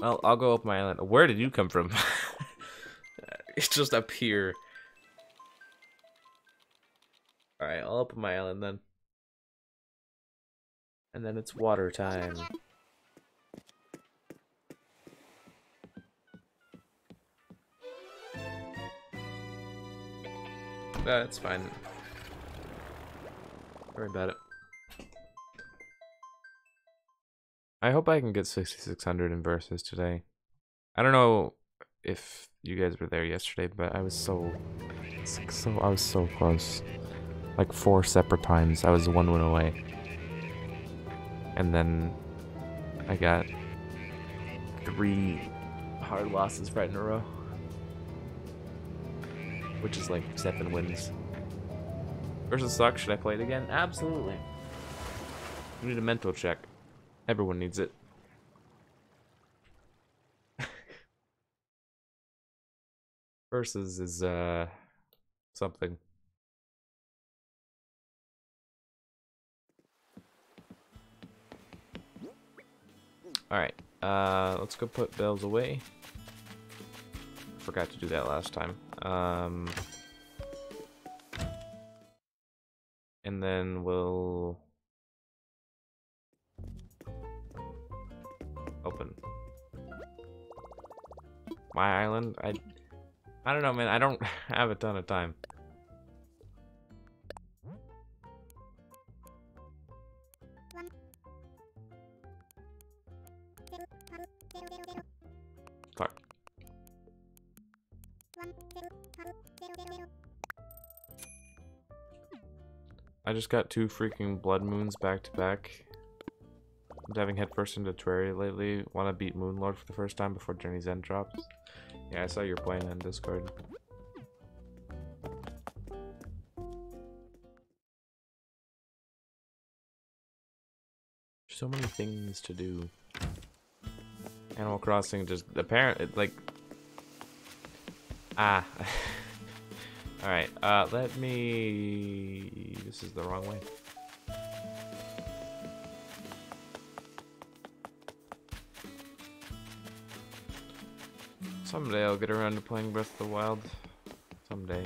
Well, I'll go up my island. Where did you come from? It's just up here. Alright, I'll open my island then. And then it's water time. That's fine. Don't worry about it. I hope I can get 6,600 in versus today. I don't know if you guys were there yesterday, but I was so close. Like 4 separate times, I was 1 win away. And then I got 3 hard losses right in a row, which is like 7 wins. Versus sucks. Should I play it again? Absolutely. We need a mental check. Everyone needs it. Versus is something. All right, let's go put bells away. Forgot to do that last time. And then we'll open my island. I don't know, man. I don't have a ton of time. Fuck. I just got 2 freaking blood moons back to back. I'm diving headfirst into Terraria lately. Want to beat Moonlord for the first time before Journey's End drops. Yeah, I saw you're playing on Discord. So many things to do. Animal Crossing just apparently like all right, let me. This is the wrong way. Someday I'll get around to playing Breath of the Wild. Someday.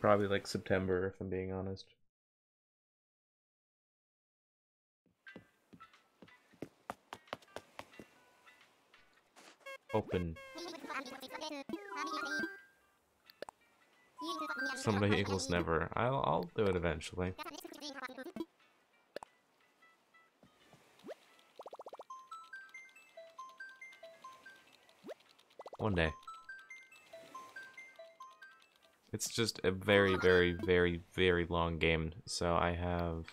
Probably like September, if I'm being honest. Open. Someday equals never. I'll do it eventually. One day. It's just a very, very, very, very long game, so I have...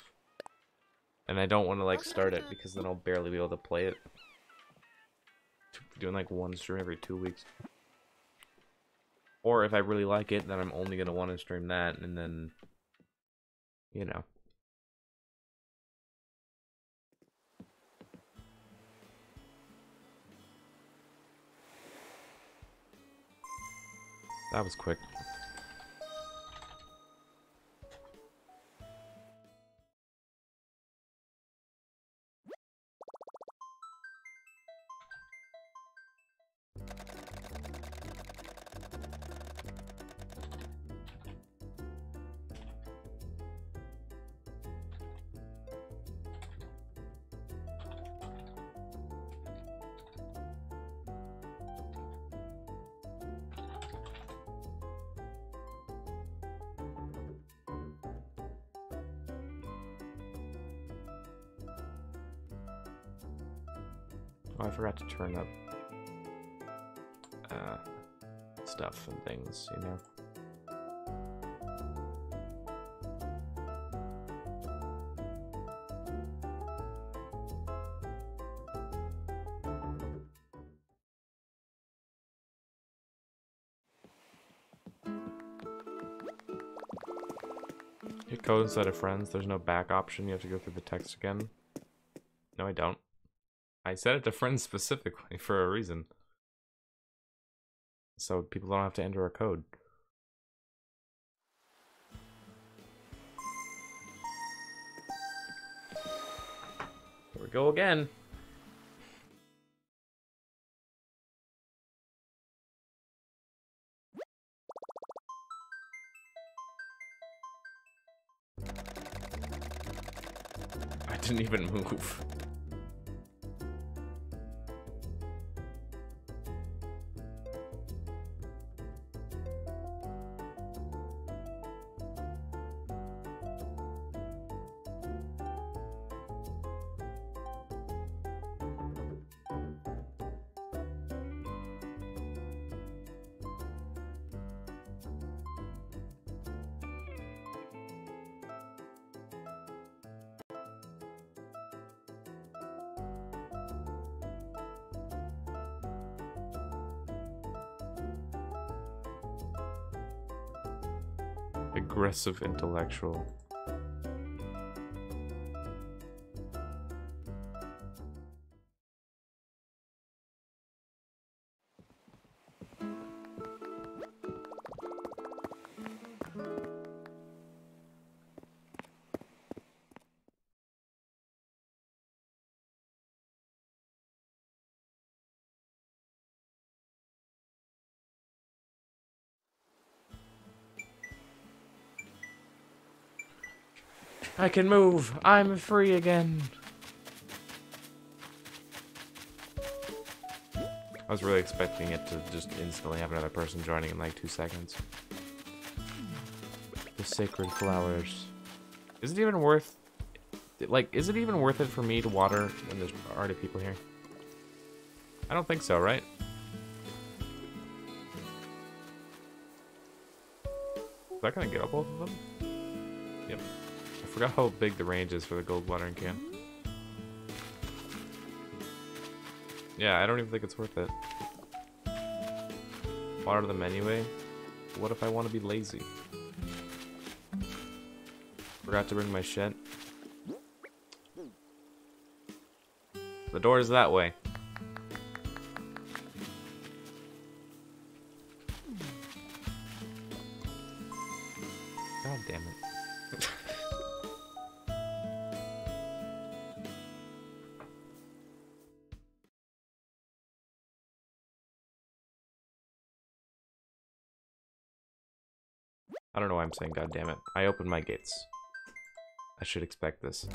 And I don't want to like start it because then I'll barely be able to play it. Doing like 1 stream every 2 weeks. Or if I really like it, then I'm only going to want to stream that and then, you know. That was quick. Oh, I forgot to turn up stuff and things, you know. Hit code instead of friends. There's no back option. You have to go through the text again. No, I don't. I set it to friends specifically for a reason. so people don't have to enter a code. Here we go again. I didn't even move. Aggressive intellectual. I can move. I'm free again. I was really expecting it to just instantly have another person joining in like 2 seconds. The sacred flowers. Is it even worth... like, is it even worth it for me to water when there's already people here? I don't think so, right? Is that gonna get up both of them? Yep. I forgot how big the range is for the gold watering can. Yeah, I don't even think it's worth it. Water them anyway. What if I want to be lazy? Forgot to bring my shit. The door is that way. God damn it. I don't know why I'm saying god damn it. I opened my gates. I should expect this.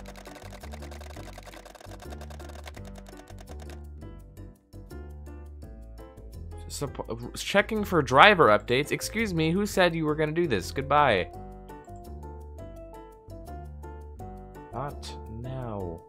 Checking for driver updates. Excuse me, who said you were gonna do this? Goodbye. Not now.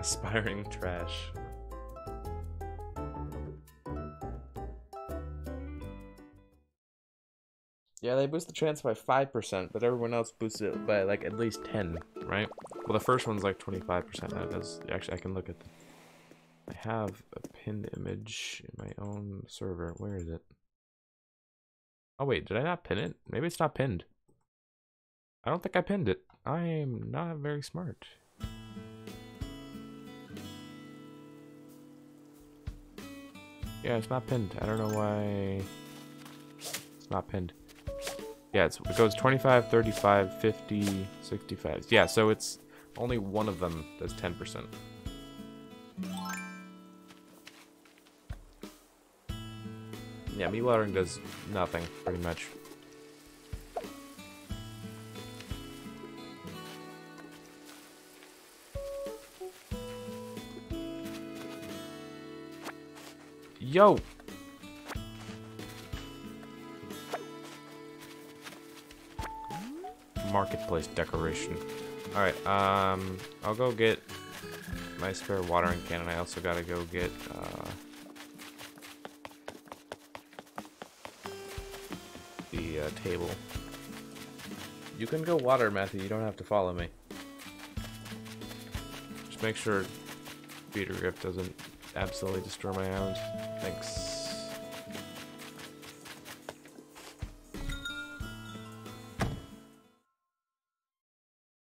Aspiring trash. Yeah, they boost the chance by 5%, but everyone else boosts it by like at least 10, right? Well, the first one's like 25%. Actually, I can look at the... I have a pinned image in my own server. Where is it? Oh wait, did I not pin it? Maybe it's not pinned. I don't think I pinned it. I'm not very smart. Yeah, it's not pinned. I don't know why it's not pinned. Yeah, it goes 25, 35, 50, 65. Yeah, so it's only one of them that's 10%. Yeah, me watering does nothing, pretty much. Yo! Marketplace decoration. Alright, I'll go get my spare watering can, and I also gotta go get, the, table. You can go water, Matthew, you don't have to follow me. Just make sure Beater Rift doesn't absolutely destroy my island. Thanks.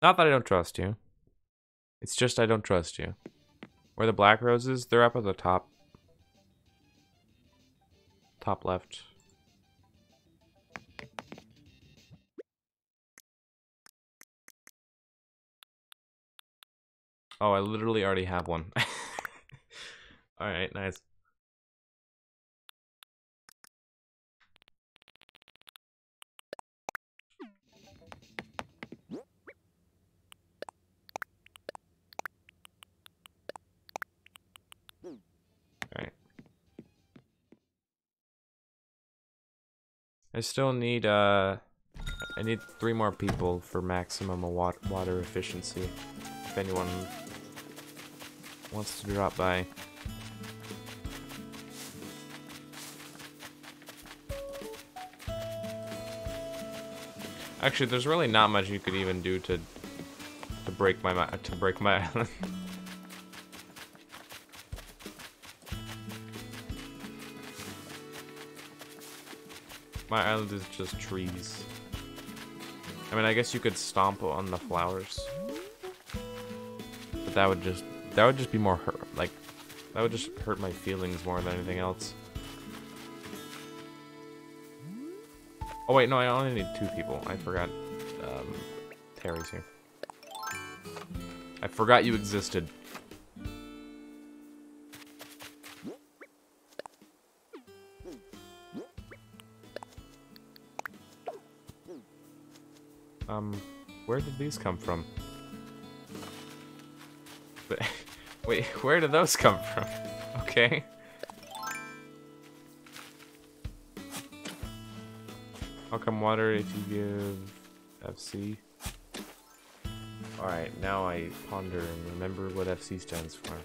Not that I don't trust you. It's just I don't trust you. Where the black roses, they're up at the top. Top left. Oh, I literally already have one. Alright, nice. I still need, I need 3 more people for maximum water efficiency, if anyone wants to drop by. Actually, there's really not much you could even do to break my island. My island is just trees. I mean, I guess you could stomp on the flowers, but that would just be more hurt. Like, that would just hurt my feelings more than anything else. Oh wait, no, I only need 2 people. I forgot. Terry's here. I forgot you existed. Where did these come from? Wait, where did those come from? Okay. How come water if you give FC? Alright, now I ponder and remember what FC stands for.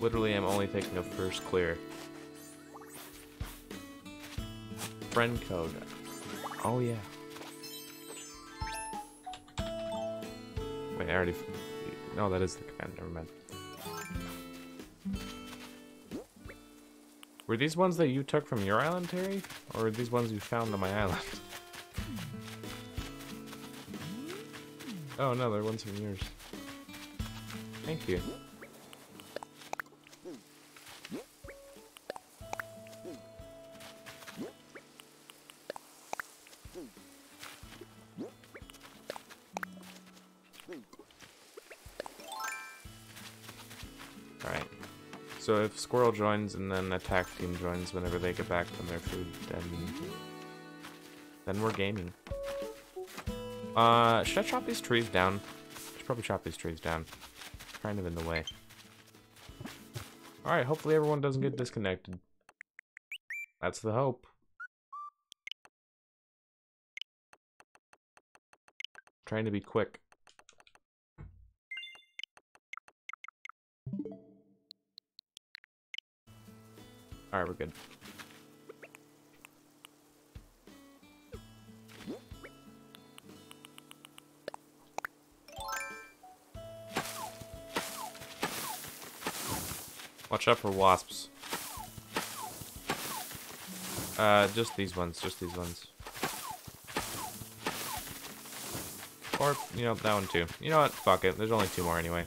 Literally, I'm only taking a first clear. Friend code. Oh yeah. Wait, I already. No, that is the command. Never mind. Were these ones that you took from your island, Terry, or are these ones you found on my island? Oh no, they're ones from yours. Thank you. So if squirrel joins and then attack team joins whenever they get back from their food, then we're gaming. Should I chop these trees down? Should probably chop these trees down. Kind of in the way. Alright, hopefully everyone doesn't get disconnected. That's the hope. Trying to be quick. Alright, we're good. Watch out for wasps. Just these ones, Or, you know, that one too. You know what? Fuck it. There's only 2 more anyway.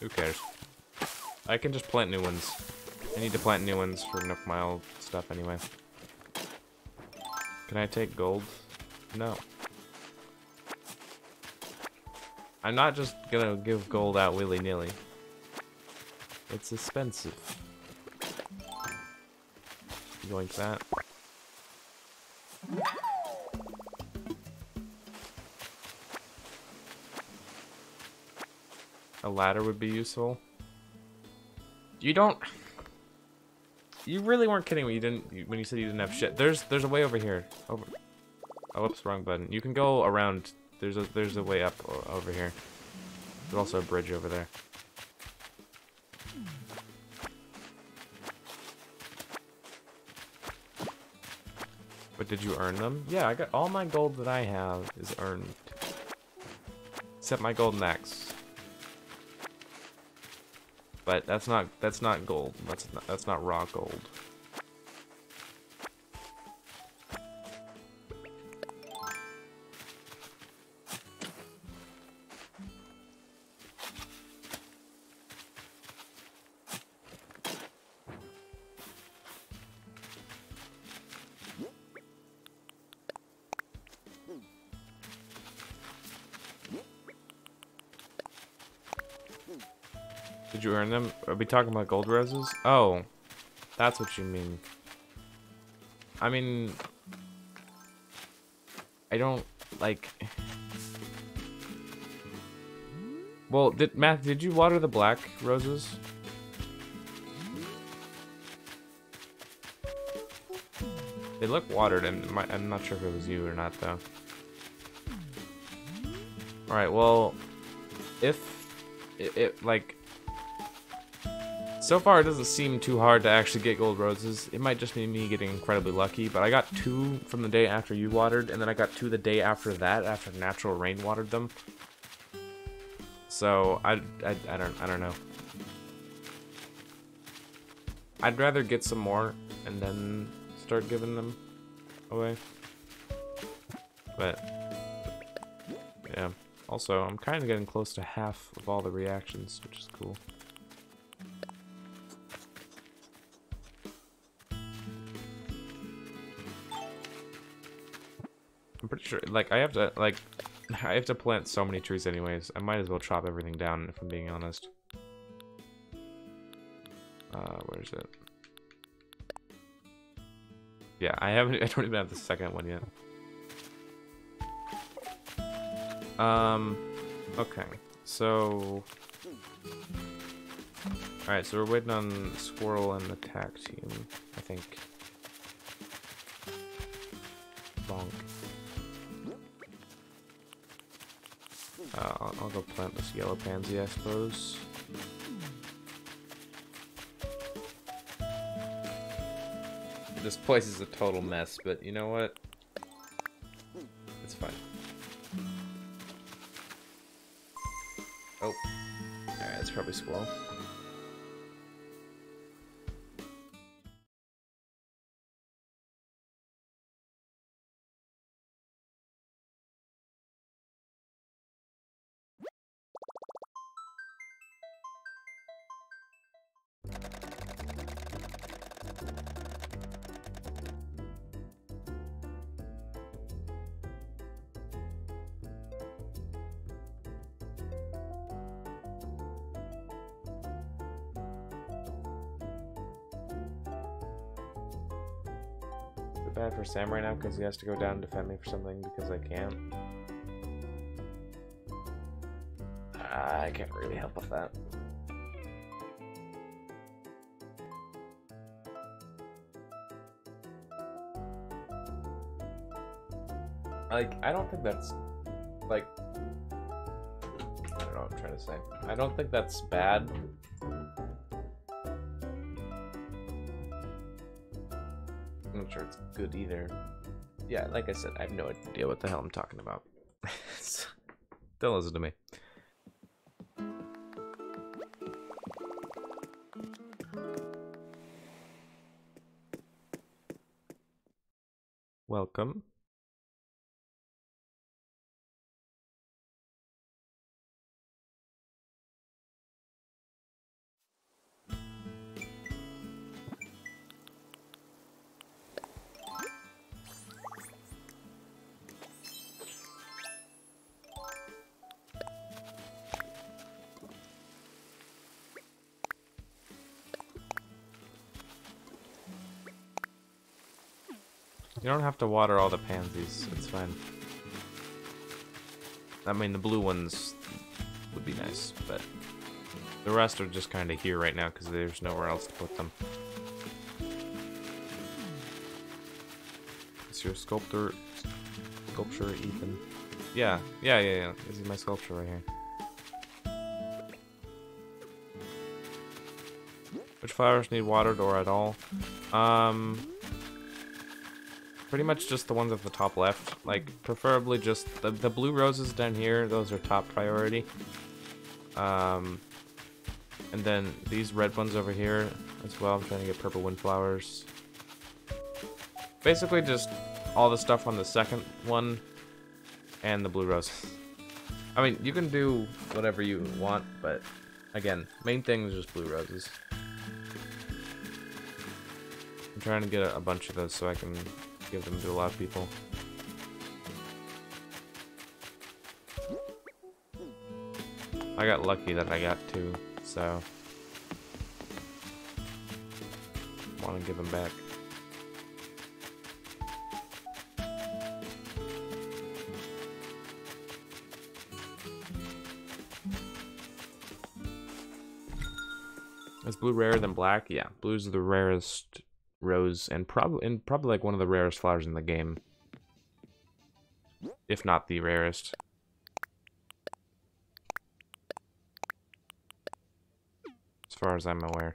Who cares? I can just plant new ones. I need to plant new ones for Nook Mile stuff anyway. Can I take gold? No. I'm not just gonna give gold out willy-nilly. It's expensive. Going for that. A ladder would be useful. You don't. You really weren't kidding when you didn't. When you said you didn't have shit. There's a way over here. Over. Oh, whoops, wrong button. You can go around. There's a way up over here. There's also a bridge over there. But did you earn them? Yeah, I got all my gold that I have is earned. Except my golden axe. But that's not gold. That's not raw gold. Did you earn them? Are we talking about gold roses? Oh, that's what you mean. I mean, I don't like. Well, Matt, did you water the black roses? They look watered, and I'm not sure if it was you or not, though. All right. Well, if it like. So far, it doesn't seem too hard to actually get gold roses. It might just be me getting incredibly lucky, but I got 2 from the day after you watered, and then I got 2 the day after that, after natural rain watered them. So I don't know. I'd rather get some more and then start giving them away. But yeah. Also, I'm kind of getting close to half of all the reactions, which is cool. Pretty sure, like, I have to plant so many trees anyways. I might as well chop everything down, if I'm being honest. Where is it? Yeah, I don't even have the second one yet. Okay, so alright, so we're waiting on the squirrel and the tag team, I think. Bonk. I'll go plant this yellow pansy, I suppose. This place is a total mess, but you know what? It's fine. Oh. Alright, that's probably squirrel. Bad for Sam right now because he has to go down and defend me for something because I can't. I can't really help with that. Like, I don't think that's like, I don't know what I'm trying to say. I don't think that's bad. Sure it's good either. Yeah, like I said, I have no idea what the hell I'm talking about. Don't listen to me. Welcome. You don't have to water all the pansies, it's fine. I mean, the blue ones would be nice, but the rest are just kind of here right now because there's nowhere else to put them. It's your sculpture, Ethan. Yeah. This is my sculpture right here. Which flowers need watered or at all? Pretty much just the ones at the top left. Like, preferably just the blue roses down here. Those are top priority. And then these red ones over here as well. I'm trying to get purple windflowers. Basically just all the stuff on the second one and the blue roses. I mean, you can do whatever you want, but again, main thing is just blue roses. I'm trying to get a bunch of those so I can give them to a lot of people. I got lucky that I got two, so I want to give them back. Is blue rarer than black? Yeah, blue's the rarest rose, and probably like one of the rarest flowers in the game, if not the rarest. As far as I'm aware.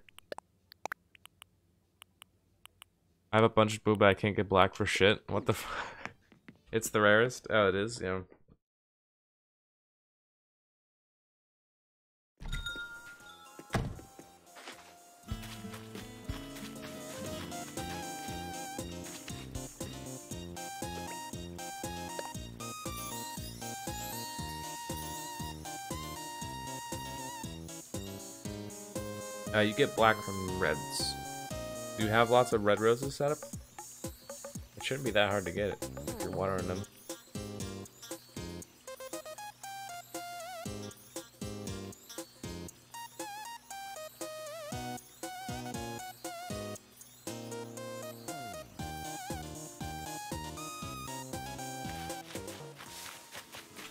I have a bunch of blue, but I can't get black for shit. What the fuck? It's the rarest? Oh, it is? Yeah. You get black from reds. Do you have lots of red roses set up? It shouldn't be that hard to get it if you're watering them.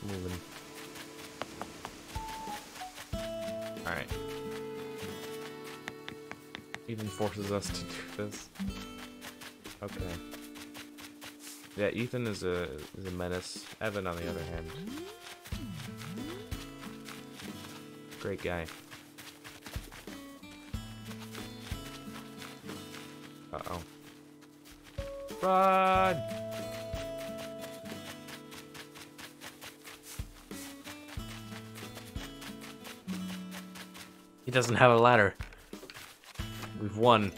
Moving. Alright. Ethan forces us to do this. Okay. Yeah, Ethan is a menace. Evan, on the other hand, great guy. Uh oh. Run! He doesn't have a ladder. We've won.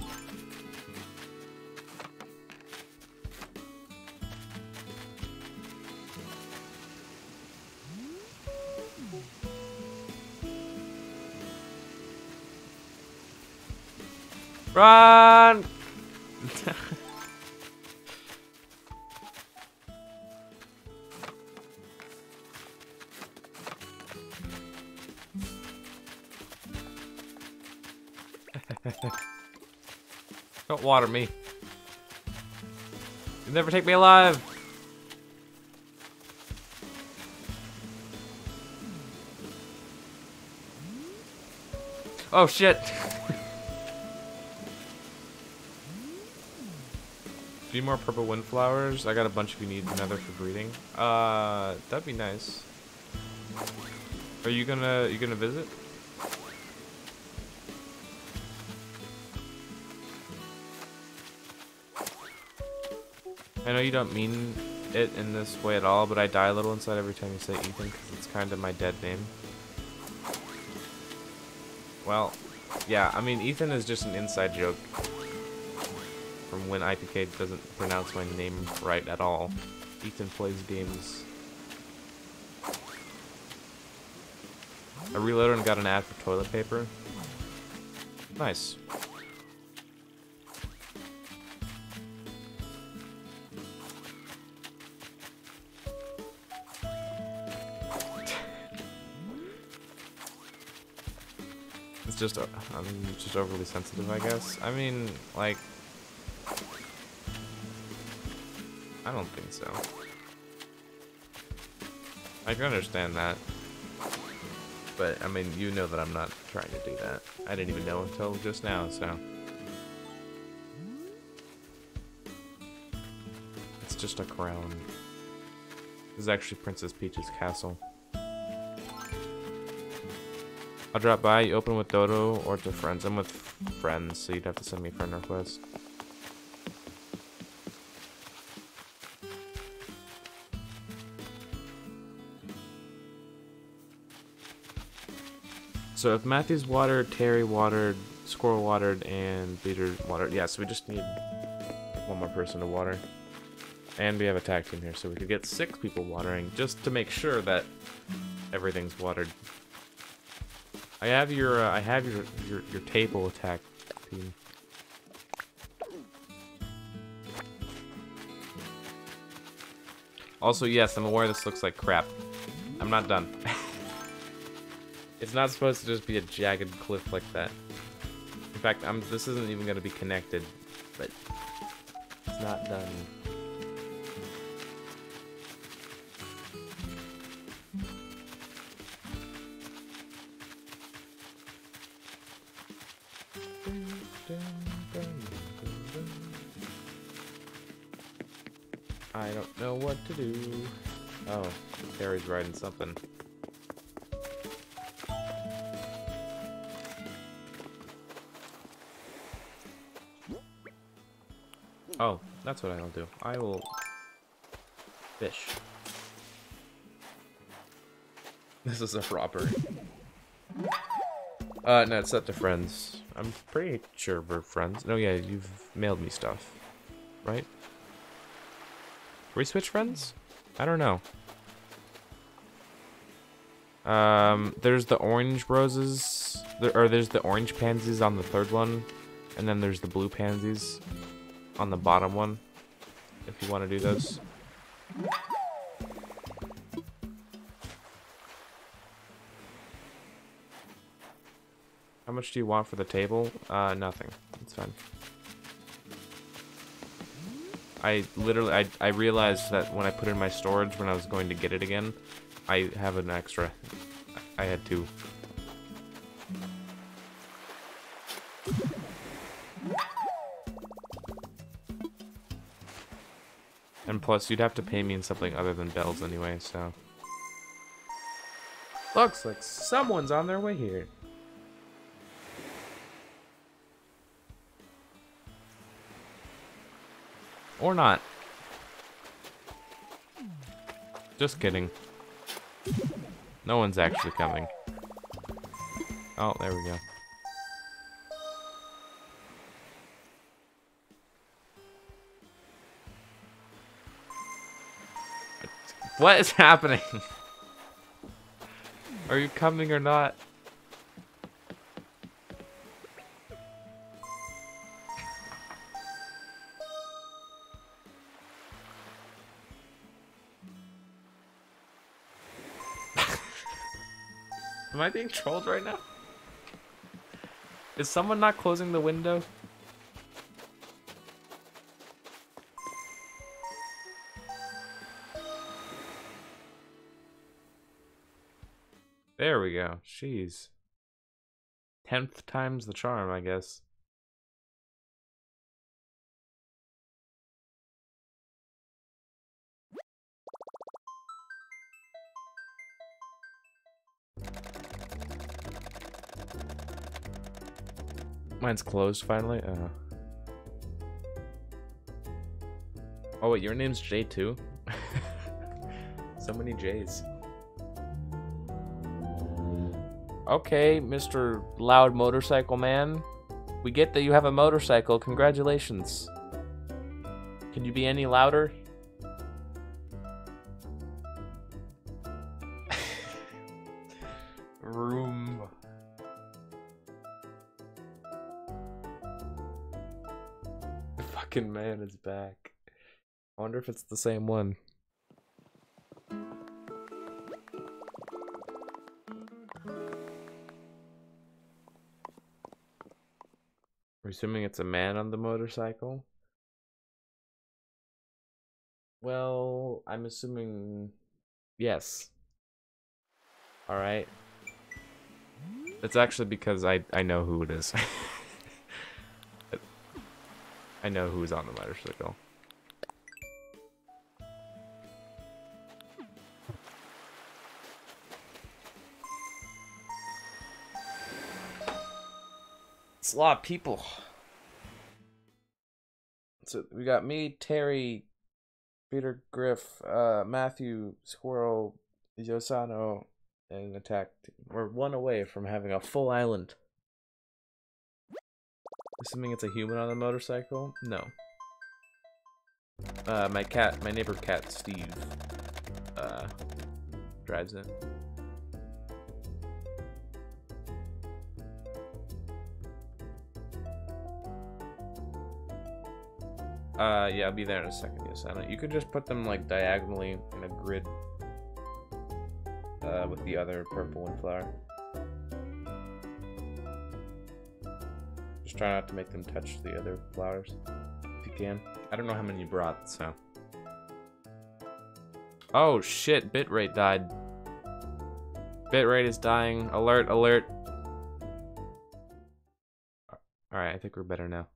Run! Don't water me. You'll never take me alive. Oh shit. Do more purple windflowers. I got a bunch if you need another for breeding. That'd be nice. Are you gonna visit? I know you don't mean it in this way at all, but I die a little inside every time you say Ethan because it's kind of my dead name. Well, yeah, I mean, Ethan is just an inside joke from when IPK doesn't pronounce my name right at all. Ethan plays games. I reloaded and got an ad for toilet paper. Nice. Just I'm just overly sensitive, I guess. I mean, like, I don't think so. I can understand that, but I mean, you know that I'm not trying to do that. I didn't even know until just now, so it's just a crown. This is actually Princess Peach's castle. I'll drop by. You open with Dodo or to friends? I'm with friends, so you'd have to send me a friend request. So if Matthew's watered, Terry watered, Squirrel watered, and Peter watered. Yeah, so we just need one more person to water. And we have a tag team here, so we could get 6 people watering, just to make sure that everything's watered. I have your table attack team. Also, yes, I'm aware this looks like crap. I'm not done. It's not supposed to just be a jagged cliff like that. In fact, this isn't even going to be connected, but it's not done. I don't know what to do. Oh, Terry's riding something. Oh, that's what I don't do. I will fish. This is a robber. No, it's set to friends. I'm pretty sure we're friends. No, yeah, you've mailed me stuff, right? We switch friends? I don't know. There's the orange roses, there's the orange pansies on the third one, and then there's the blue pansies on the bottom one, if you want to do those. How much do you want for the table? Nothing. It's fine. I literally, I realized that when I put in my storage, when I was going to get it again, I have an extra. I had 2. And plus, you'd have to pay me in something other than bells anyway, so. Looks like someone's on their way here. Or not. Just kidding. No one's actually coming. Oh, there we go. What is happening? Are you coming or not? Am I being trolled right now? Is someone not closing the window? There we go. Jeez. 10th time's the charm, I guess. Mine's closed finally. Oh wait, your name's J too. So many J's. Okay, Mr. Loud Motorcycle Man. We get that you have a motorcycle. Congratulations. Can you be any louder? Man is back. I wonder if it's the same one. We're assuming it's a man on the motorcycle. Well, I'm assuming yes. All right. It's actually because I know who it is. I know who's on the motorcycle. It's a lot of people. So we got me, Terry, Peter Griff, Matthew, Squirrel, Yosano, and attacked. We're one away from having a full island. Assuming it's a human on a motorcycle? No. My cat, my neighbor cat, Steve, drives it. Yeah, I'll be there in a second. Yes, I don't. You could just put them like diagonally in a grid with the other purple windflower. Just try not to make them touch the other flowers if you can. I don't know how many you brought, so. Oh shit! Bitrate died. Bitrate is dying. Alert! Alert! All right, I think we're better now.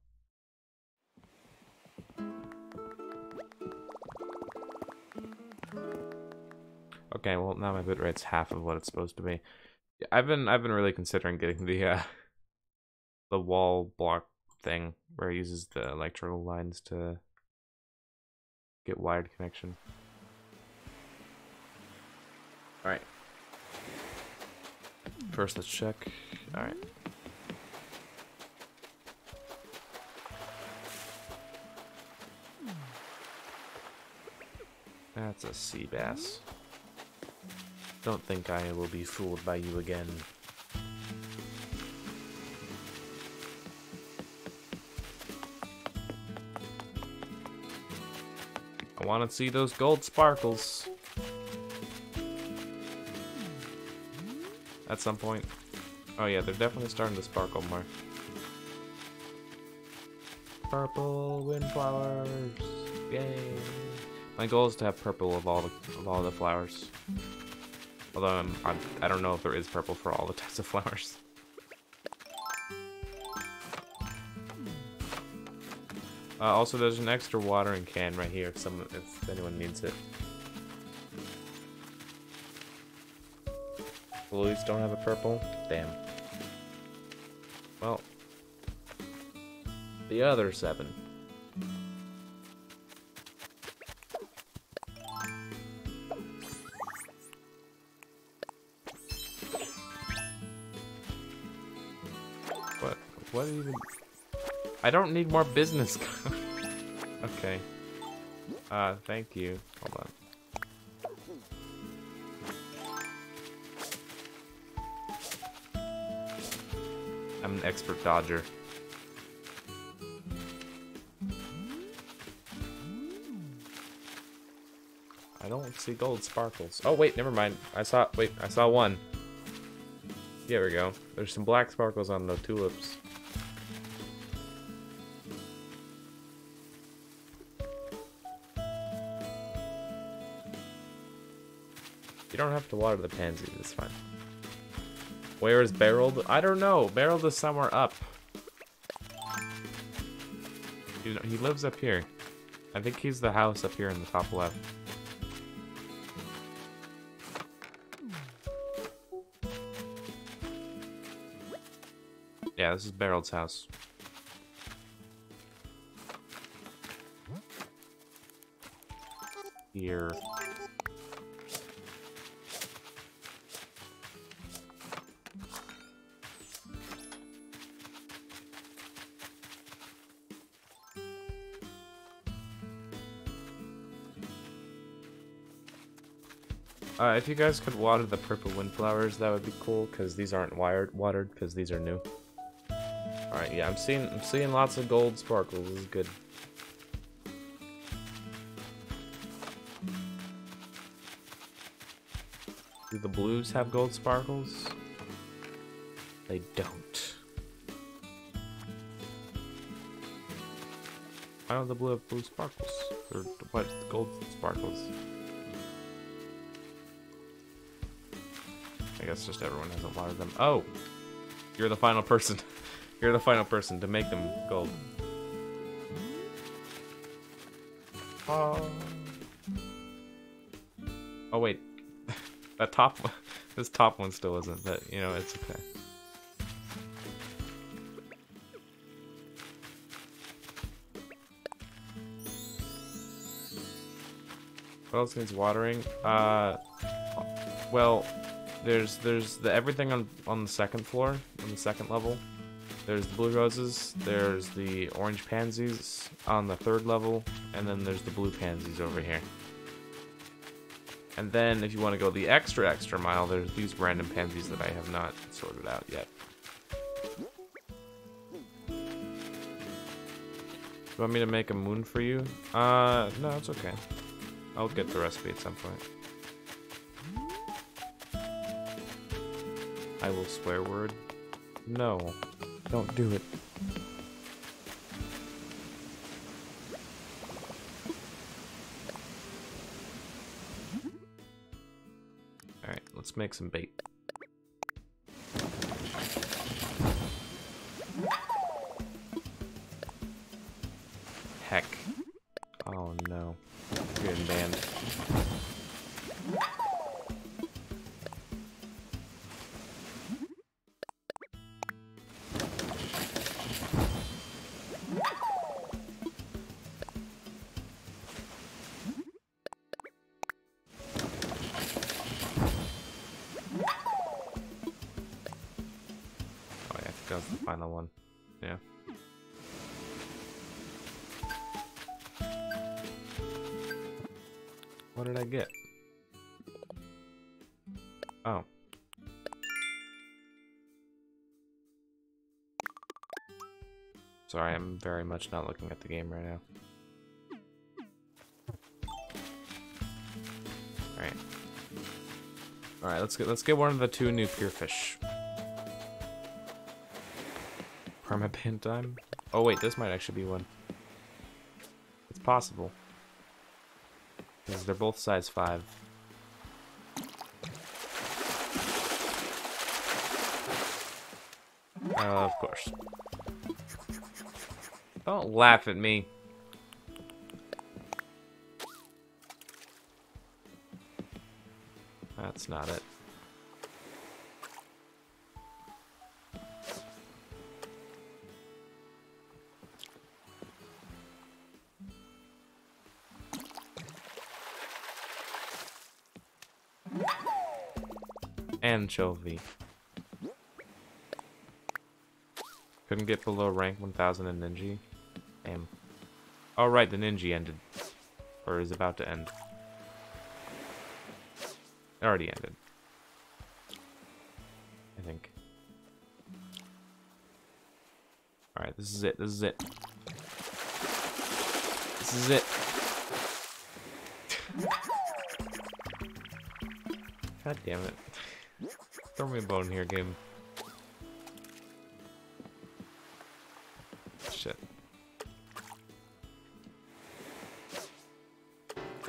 Okay, well now my bitrate's half of what it's supposed to be. I've been really considering getting the wall block thing where it uses the electrical lines to get wired connection. All right. First, let's check. All right. That's a sea bass. Don't think I will be fooled by you again. I want to see those gold sparkles. At some point. Oh yeah, they're definitely starting to sparkle more. Purple windflowers. Yay. My goal is to have purple of all the flowers. Although I don't know if there is purple for all the types of flowers. Also, there's an extra watering can right here if anyone needs it. Lilies don't have a purple? Damn. Well, the other 7. What even? I don't need more business cards. Okay. Thank you. Hold on. I'm an expert dodger. I don't see gold sparkles. Oh wait, never mind. I saw one. There we go. There's some black sparkles on the tulips. You don't have to water the pansy, it's fine. Where is Barreled? I don't know. Barreled is somewhere up. You know, he lives up here. I think he's the house up here in the top left. Yeah, this is Barreled's house. Here. If you guys could water the purple windflowers, that would be cool, because these aren't watered, because these are new. Alright, yeah, I'm seeing lots of gold sparkles, this is good. Do the blues have gold sparkles? They don't. Why don't the blue have blue sparkles? Or what, gold sparkles? I guess just everyone hasn't watered them. Oh! You're the final person. You're the final person to make them gold. Oh. Oh wait. That top one. This top one still isn't, but you know, it's okay. What else needs watering? Well, There's the everything on the second floor, on the second level. There's the blue roses, there's the orange pansies on the third level, and then there's the blue pansies over here. And then if you want to go the extra mile, there's these random pansies that I have not sorted out yet. You want me to make a moon for you? No, it's okay. I'll get the recipe at some point. I will swear word. No. Don't do it. Alright, let's make some bait. Heck. Oh no. You're getting banned. Sorry, I'm very much not looking at the game right now. Alright. Alright, let's get one of the two new pure fish. Permaban time? Oh wait, this might actually be one. It's possible. Because they're both size 5. Of course. Don't laugh at me. That's not it. Anchovy. Couldn't get below rank 1000 in Ninja. Damn. Oh right, the ninja ended. Or is about to end. It already ended. I think. Alright, this is it, this is it. This is it. God damn it. Throw me a bone here, game.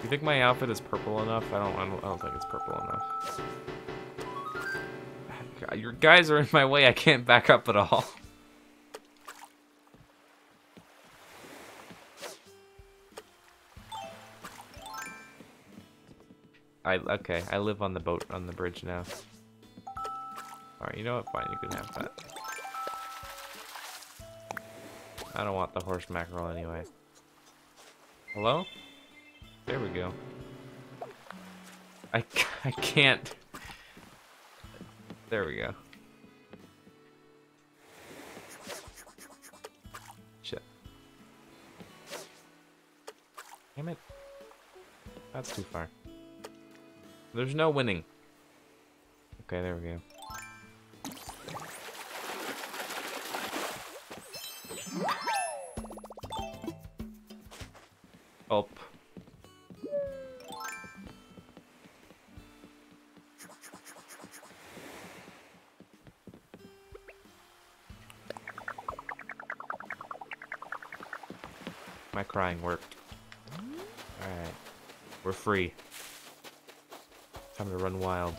You think my outfit is purple enough? I don't think it's purple enough. God, your guys are in my way. I can't back up at all. Okay. I live on the boat on the bridge now. All right. You know what? Fine. You can have that. I don't want the horse mackerel anyway. Hello? There we go. I can't. There we go. Shit. Damn it. That's too far. There's no winning. Okay, there we go. Up. My crying worked. Alright. We're free. Time to run wild.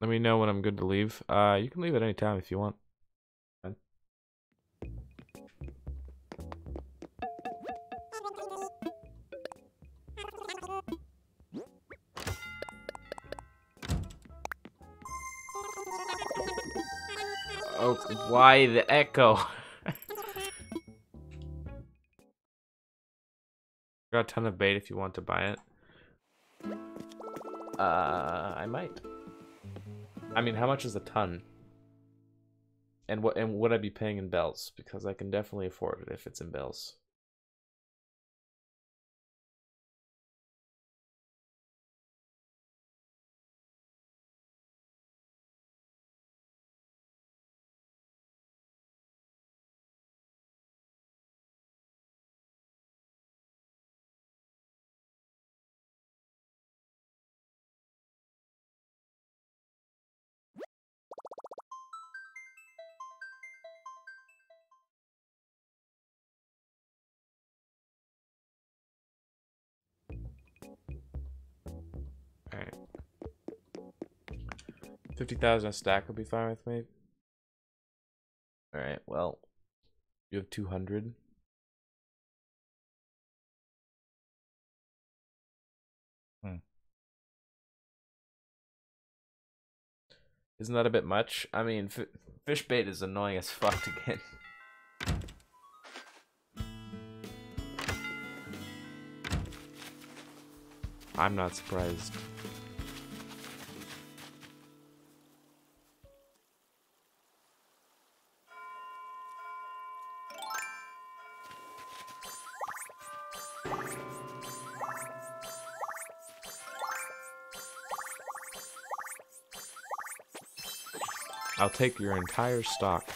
Let me know when I'm good to leave. You can leave at any time if you want. Oh, why the echo? Got a ton of bait if you want to buy it. I might. I mean, how much is a ton? And what? And would I be paying in bells? Because I can definitely afford it if it's in bells. Alright. 50,000 a stack would be fine with me. Alright, well. You have 200. Isn't that a bit much? I mean, fish bait is annoying as fuck to get. I'm not surprised. I'll take your entire stock.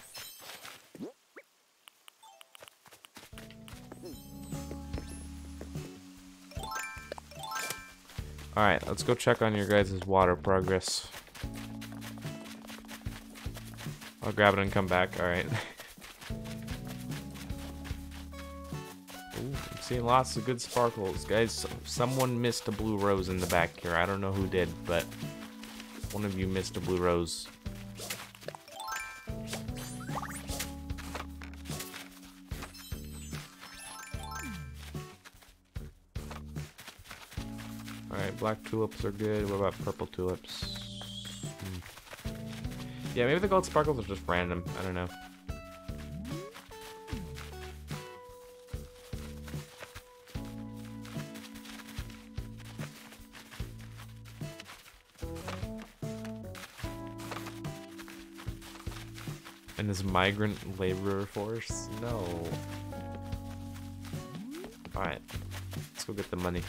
Alright, let's go check on your guys' water progress. I'll grab it and come back, alright. I'm seeing lots of good sparkles. Guys, someone missed a blue rose in the back here. I don't know who did, but one of you missed a blue rose. Black tulips are good. What about purple tulips? Yeah, maybe the gold sparkles are just random. I don't know. And this migrant laborer force? No. Alright. Let's go get the money.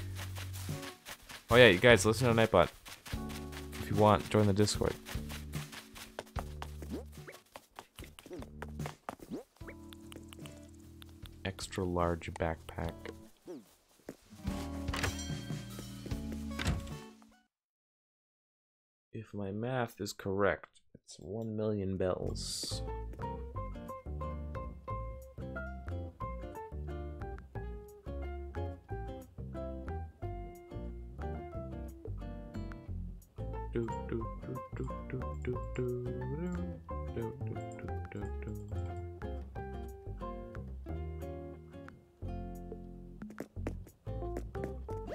Oh yeah, you guys, listen to Nightbot. If you want, join the Discord. Extra large backpack. If my math is correct, it's 1,000,000 bells.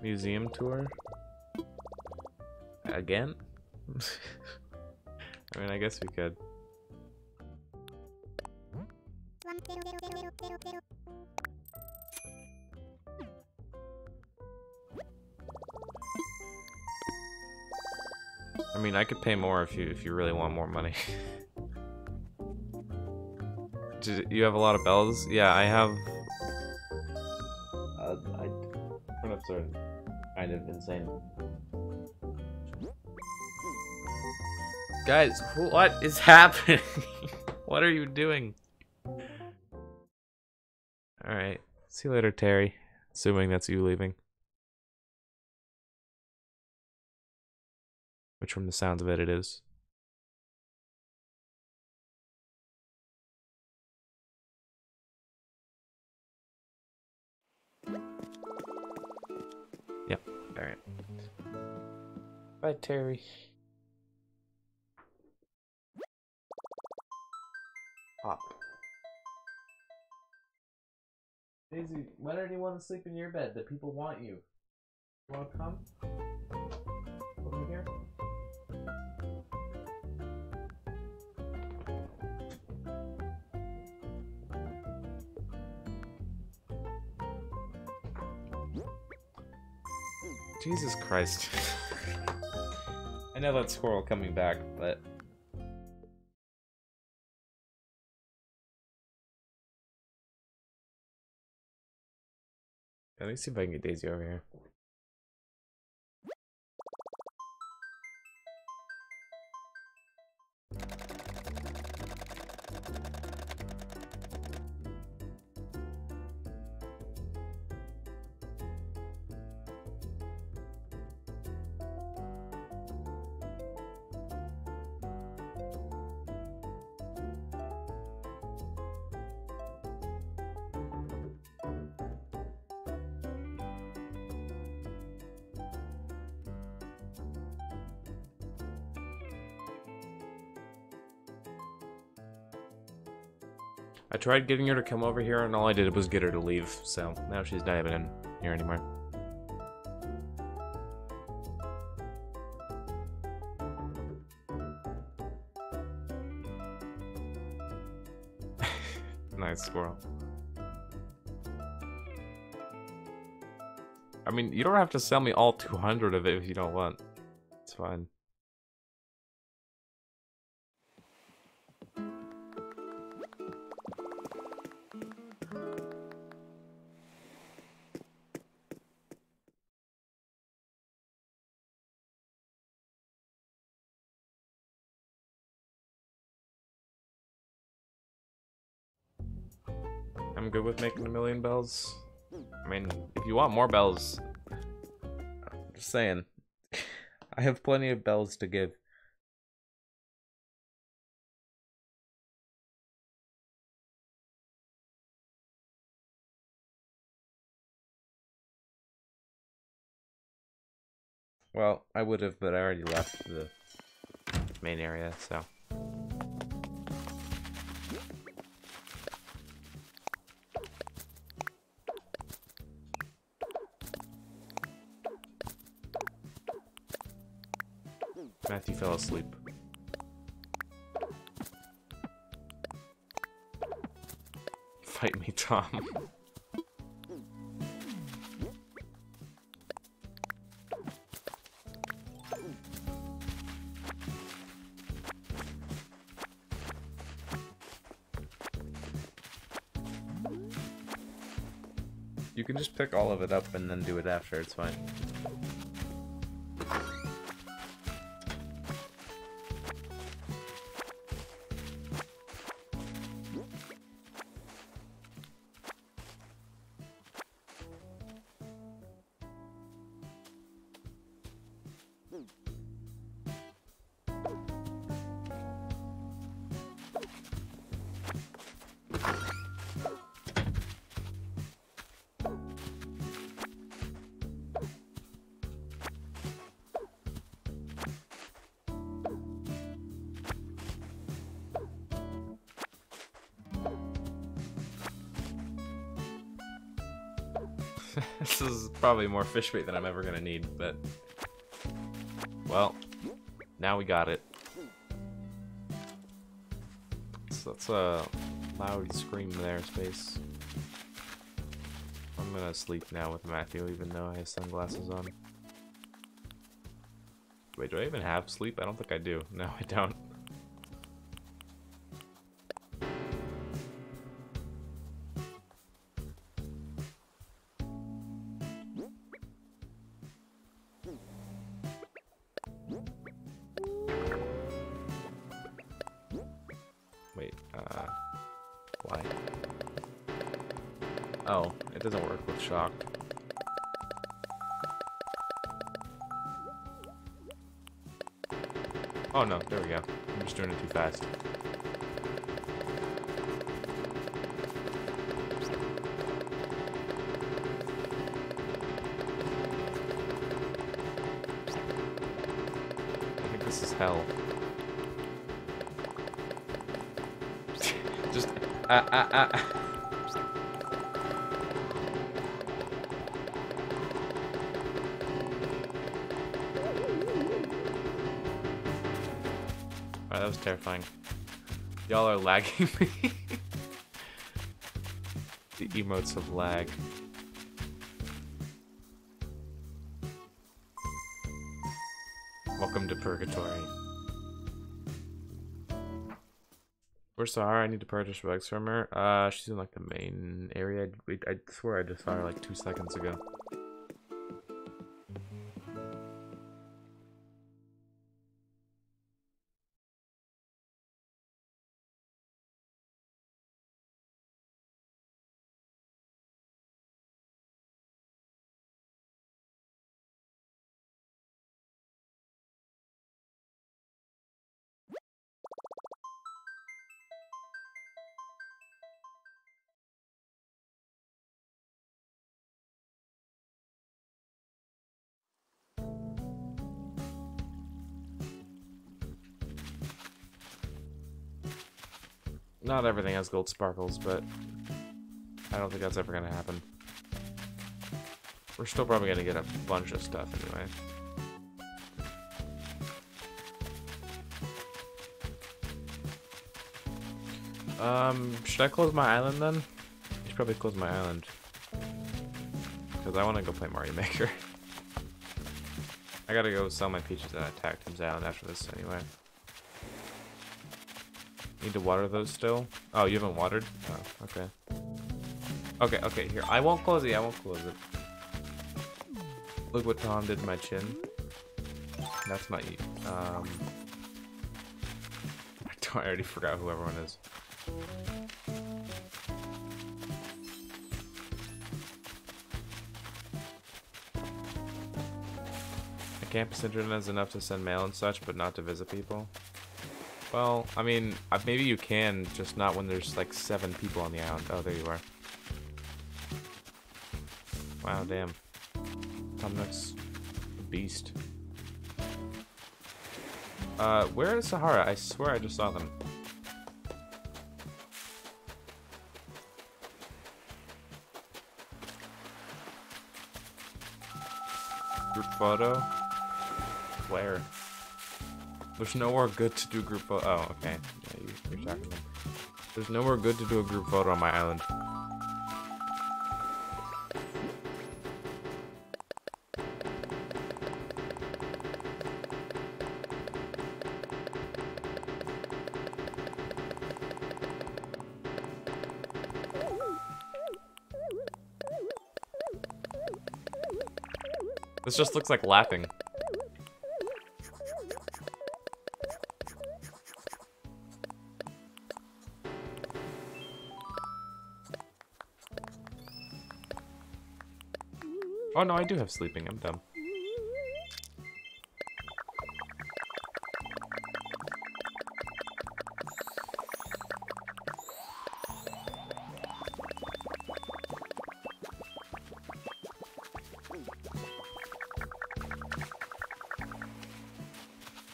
Museum tour? Again? I mean, I guess we could. I mean, I could pay more if you really want more money. You have a lot of bells? Yeah, I have. Turnips are kind of insane. Guys, what is happening? What are you doing? Alright, see you later, Terry. Assuming that's you leaving. Which, from the sounds of it, it is. Yep, alright. Bye, Terry. Pop. Daisy, why don't you want to sleep in your bed? The people want you. You want to come? Over here? Jesus Christ. I know that squirrel coming back, but... Let me see if I can get Daisy over here. I tried getting her to come over here, and all I did was get her to leave, so now she's not even in here anymore. Nice squirrel. I mean, you don't have to sell me all 200 of it if you don't want. It's fine. I'm good with making 1,000,000 bells. I mean, if you want more bells, I'm just saying. I have plenty of bells to give. Well, I would have, but I already left the main area, so... Matthew fell asleep. Fight me, Tom. You can just pick all of it up and then do it after, it's fine. This is probably more fish bait than I'm ever gonna need, but... Well, now we got it. So that's a loud scream there, Space. I'm gonna sleep now with Matthew, even though I have sunglasses on. Wait, do I even have sleep? I don't think I do. No, I don't. Oh no, there we go. I'm just doing it too fast. I think this is hell. Just... That was terrifying. Y'all are lagging me. The emotes of lag. Welcome to Purgatory. Where's Sahara? I need to purchase bags from her. She's in like the main area. I swear I just saw her like 2 seconds ago. Not everything has gold sparkles, but I don't think that's ever gonna happen. We're still probably gonna get a bunch of stuff anyway. Should I close my island then? I should probably close my island. Because I want to go play Mario Maker. I gotta go sell my peaches that I attacked him's island after this anyway. Need to water those still? Oh, you haven't watered? Oh, okay. Okay, here. I won't close it. Look what Tom did to my chin. That's my... I already forgot who everyone is. The campus internet is enough to send mail and such, but not to visit people. Well, I mean, maybe you can, just not when there's like 7 people on the island. Oh, there you are. Wow, damn. Tom Nook's a beast. Where is Sahara? I swear I just saw them. Group photo? Where? There's nowhere good to do group photo. Oh, okay. Yeah, you're talking about. There's nowhere good to do a group photo on my island. This just looks like laughing. Oh no, I do have sleeping, I'm dumb.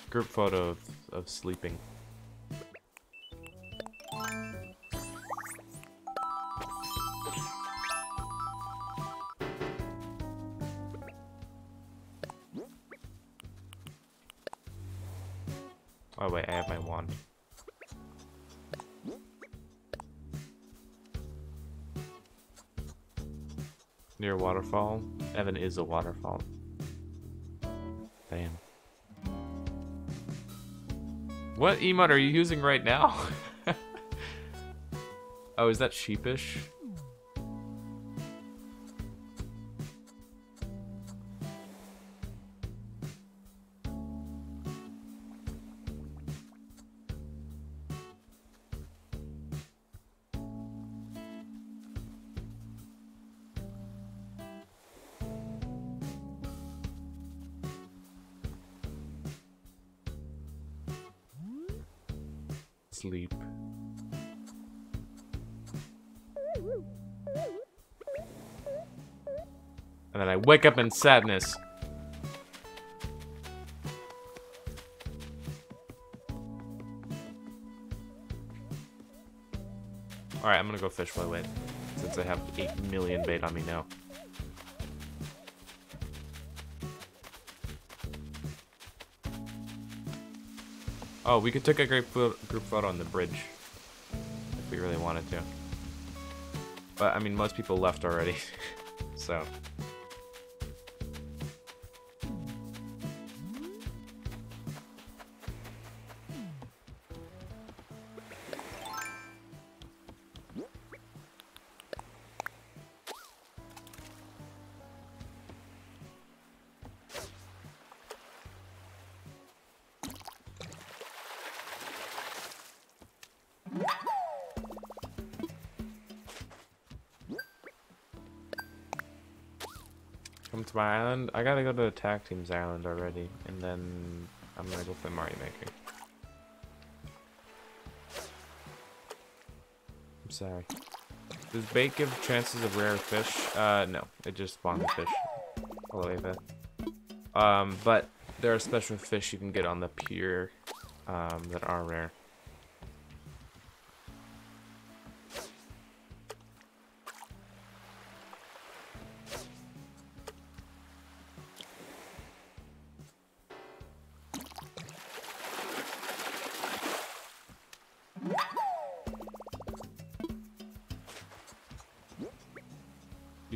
Group photo of sleeping. Oh wait, I have my wand. Near waterfall? Evan is a waterfall. Damn. What emote are you using right now? Oh, is that sheepish? Sleep. And then I wake up in sadness. Alright, I'm gonna go fish while I wait, since I have 8 million bait on me now. Oh, we could take a great group photo on the bridge if we really wanted to. But I mean, most people left already, so. Come to my island. I gotta go to Attack Team's island already, and then I'm gonna go play Mario Maker. I'm sorry. Does bait give chances of rare fish? No. It just spawns fish. Hello, Ava. But there are special fish you can get on the pier that are rare.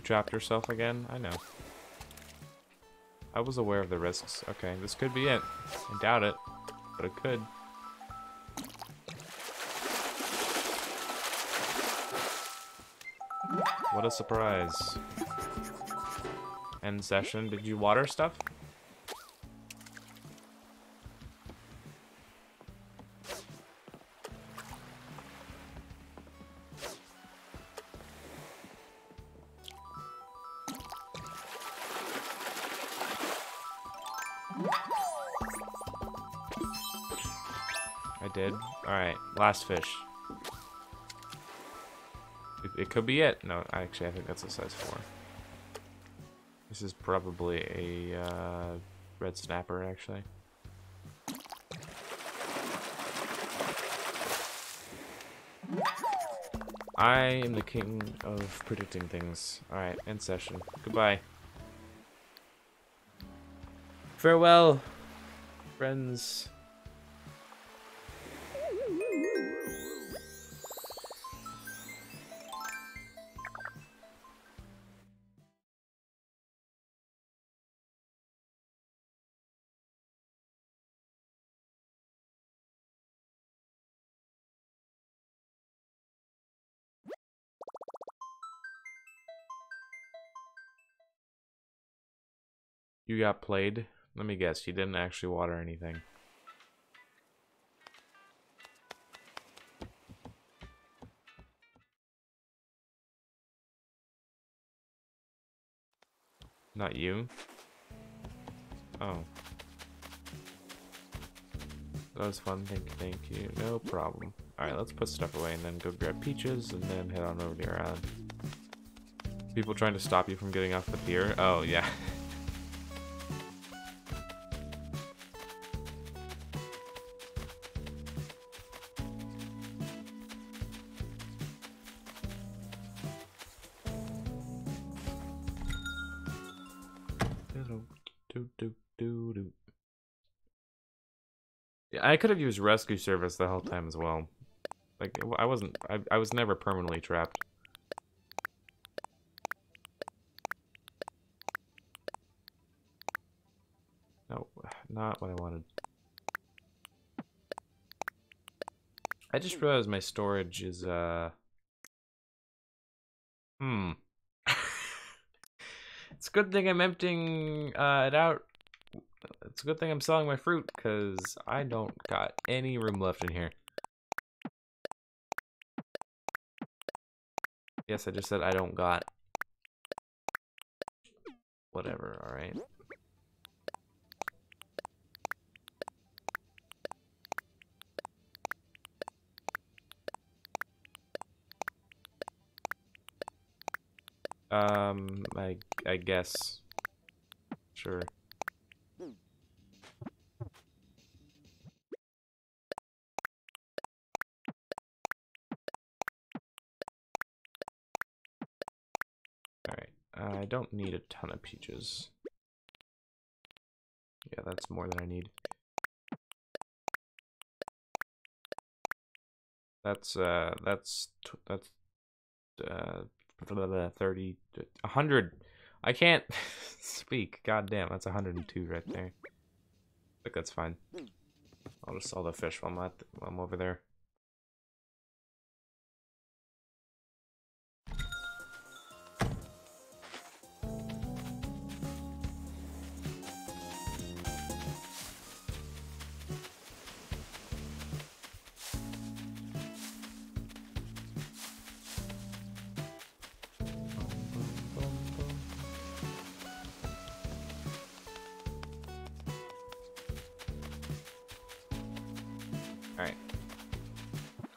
Trapped herself again? I know. I was aware of the risks. Okay, this could be it. I doubt it, but it could. What a surprise. End session. Did you water stuff? Last fish. It could be it. No, actually, I think that's a size 4. This is probably a red snapper, actually. I am the king of predicting things. Alright, end session. Goodbye. Farewell, friends. You got played? Let me guess, you didn't actually water anything. Not you? Oh. That was fun, thank you. No problem. Alright, let's put stuff away and then go grab peaches and then head on over to your island. People trying to stop you from getting off the pier? Oh, yeah. I could have used rescue service the whole time as well. Like, I was never permanently trapped. No, not what I wanted. I just realized my storage is, It's a good thing I'm emptying it out. It's a good thing I'm selling my fruit, because I don't got any room left in here. Yes, I just said I don't got. Whatever, alright. I guess. Sure. I don't need a ton of peaches. Yeah, that's more than I need. That's 30, 100. I can't speak. God damn, that's 102 right there. I think that's fine. I'll just sell the fish while I'm over there.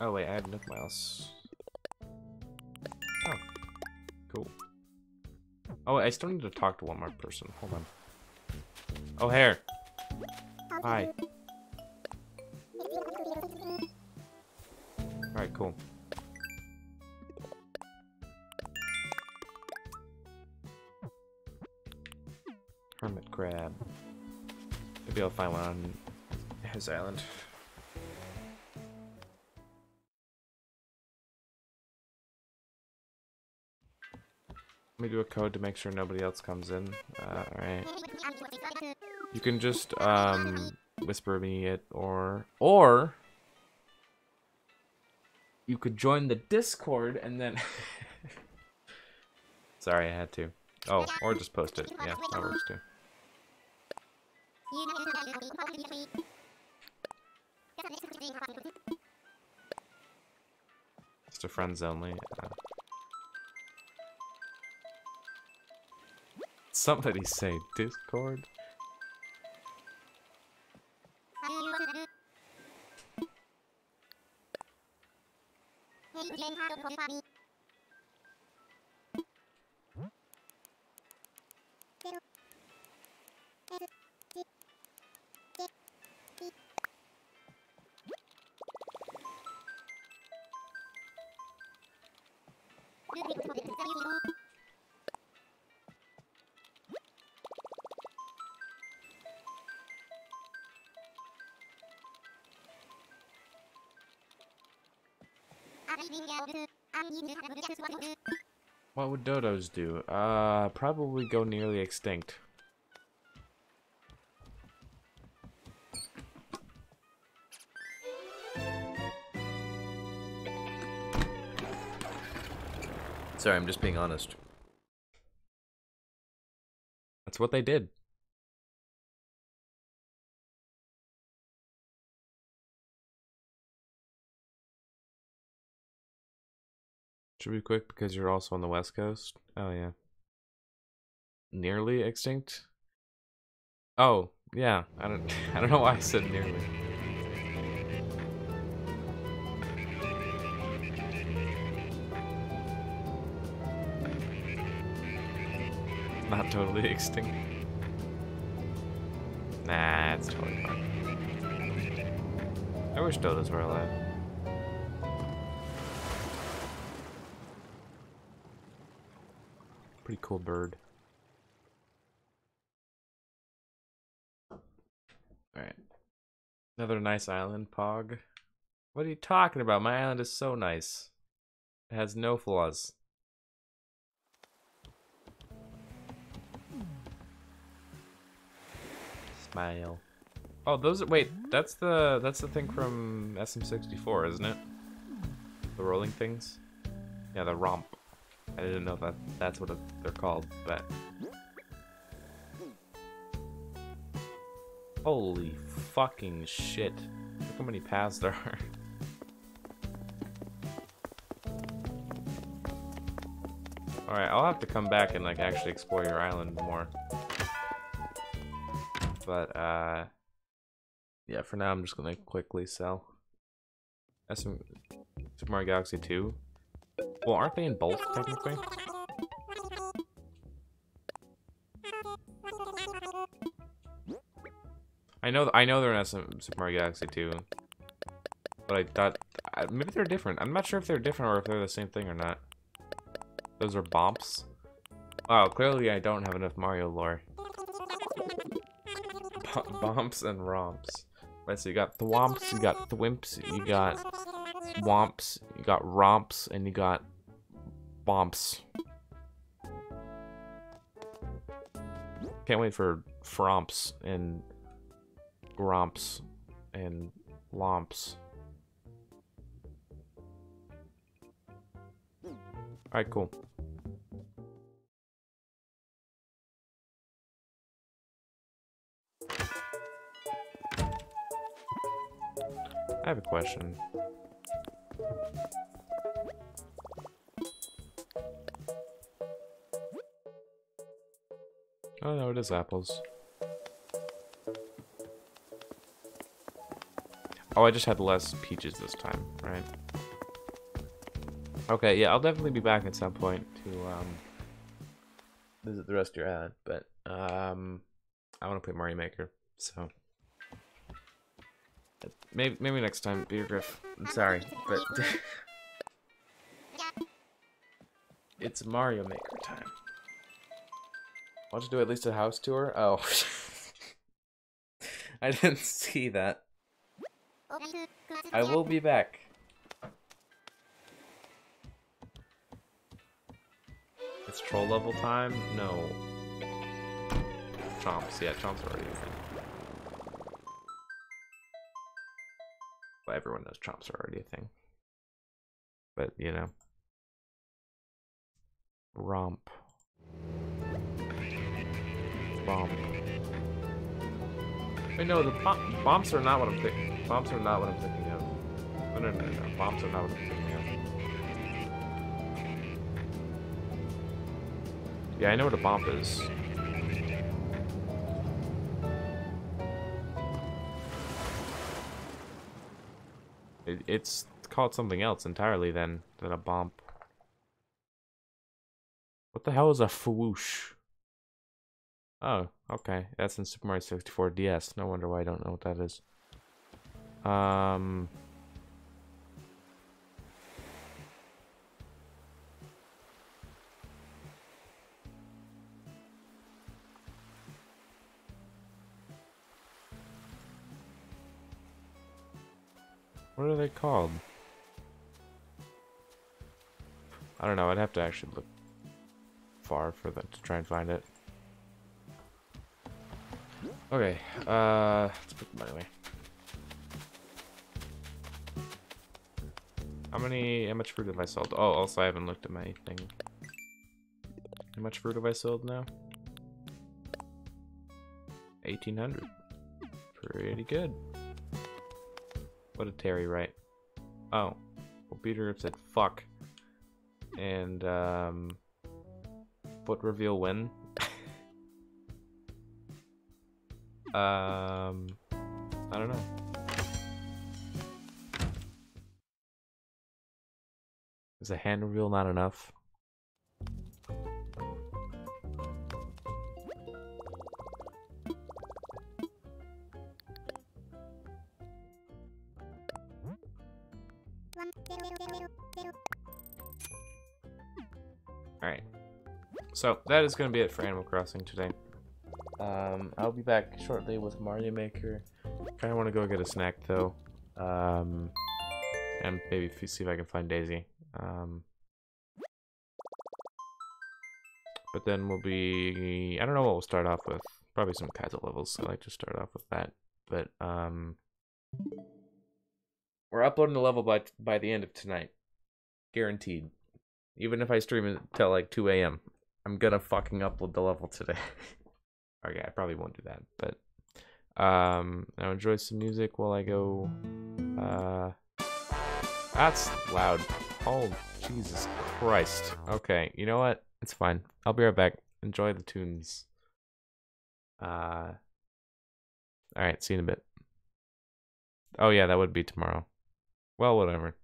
Oh wait, I have Nook Miles. Oh, cool. Oh wait, I still need to talk to one more person. Hold on. Oh, Hair. Hi. All right, cool. Hermit crab. Maybe I'll find one on his island. Let me do a code to make sure nobody else comes in. Alright. You can just, whisper me it, or you could join the Discord and then... Sorry, I had to. Oh, or just post it. Yeah, that works too. Just to friends only. Somebody say Discord. What would dodos do? Probably go nearly extinct. Sorry, I'm just being honest. That's what they did. Should be quick because you're also on the West Coast. Oh yeah. Nearly extinct? Oh, yeah. I don't know why I said nearly. It's not totally extinct. Nah, it's totally fine. I wish dodos were alive. Pretty cool bird. Alright. Another nice island, Pog. What are you talking about? My island is so nice. It has no flaws. Smile. Oh, those are, wait, that's the thing from SM64, isn't it? The rolling things? Yeah, the romp. I didn't know that that's what they're called, but... Holy fucking shit. Look how many paths there are. Alright, I'll have to come back and, like, actually explore your island more. But, yeah, for now I'm just gonna quickly sell. That's some Super Mario Galaxy 2. Well, aren't they in both, technically? I know they're in Super Mario Galaxy 2. But I thought... Maybe they're different. I'm not sure if they're different or if they're the same thing or not. Those are bumps. Wow, clearly I don't have enough Mario lore. Bumps and romps. Right, so you got thwomps, you got thwimps, you got... Womps, you got romps, and you got bomps. Can't wait for fromps and gromps and lomps. Alright, cool. I have a question. Oh no, it is apples. Oh, I just had less peaches this time, right? Okay, yeah, I'll definitely be back at some point to visit the rest of your island, but I want to play Mario Maker, so maybe next time, Beer Griff. I'm sorry, but it's Mario Maker time. I'll just do at least a house tour. Oh, I didn't see that. I will be back. It's troll level time? No. Chomps, yeah, chomps are already a thing. Well, everyone knows chomps are already a thing. But, you know. Romp. Bomb. Wait, no, the bombs are not what I'm thinking. Bombs are not what I'm thinking of. No. Bombs are not what I'm thinking of. Yeah, I know what a bomb is. It's called something else entirely then than a bomb. What the hell is a fwoosh? Oh, okay. That's in Super Mario 64 DS. No wonder why I don't know what that is. What are they called? I don't know. I'd have to actually look far for them to try and find it. Okay, let's put them away. How much fruit have I sold? Oh, also I haven't looked at my thing. How much fruit have I sold now? 1,800. Pretty good. What did Terry write? Oh. Well, Peter said fuck. And, foot reveal win. I don't know. Is a hand reveal not enough? Alright. So, that is going to be it for Animal Crossing today. I'll be back shortly with Mario Maker. Kind of want to go get a snack though, and maybe see if I can find Daisy. But then we'll be—I don't know what we'll start off with. Probably some Kaizo levels. So I like to start off with that. But we're uploading a level by the end of tonight, guaranteed. Even if I stream it till like 2 a.m., I'm gonna fucking upload the level today. Okay, I probably won't do that, but I'll enjoy some music while I go. That's loud. Oh, Jesus Christ. Okay, you know what? It's fine. I'll be right back. Enjoy the tunes. All right, see you in a bit. Oh yeah, that would be tomorrow. Well, whatever.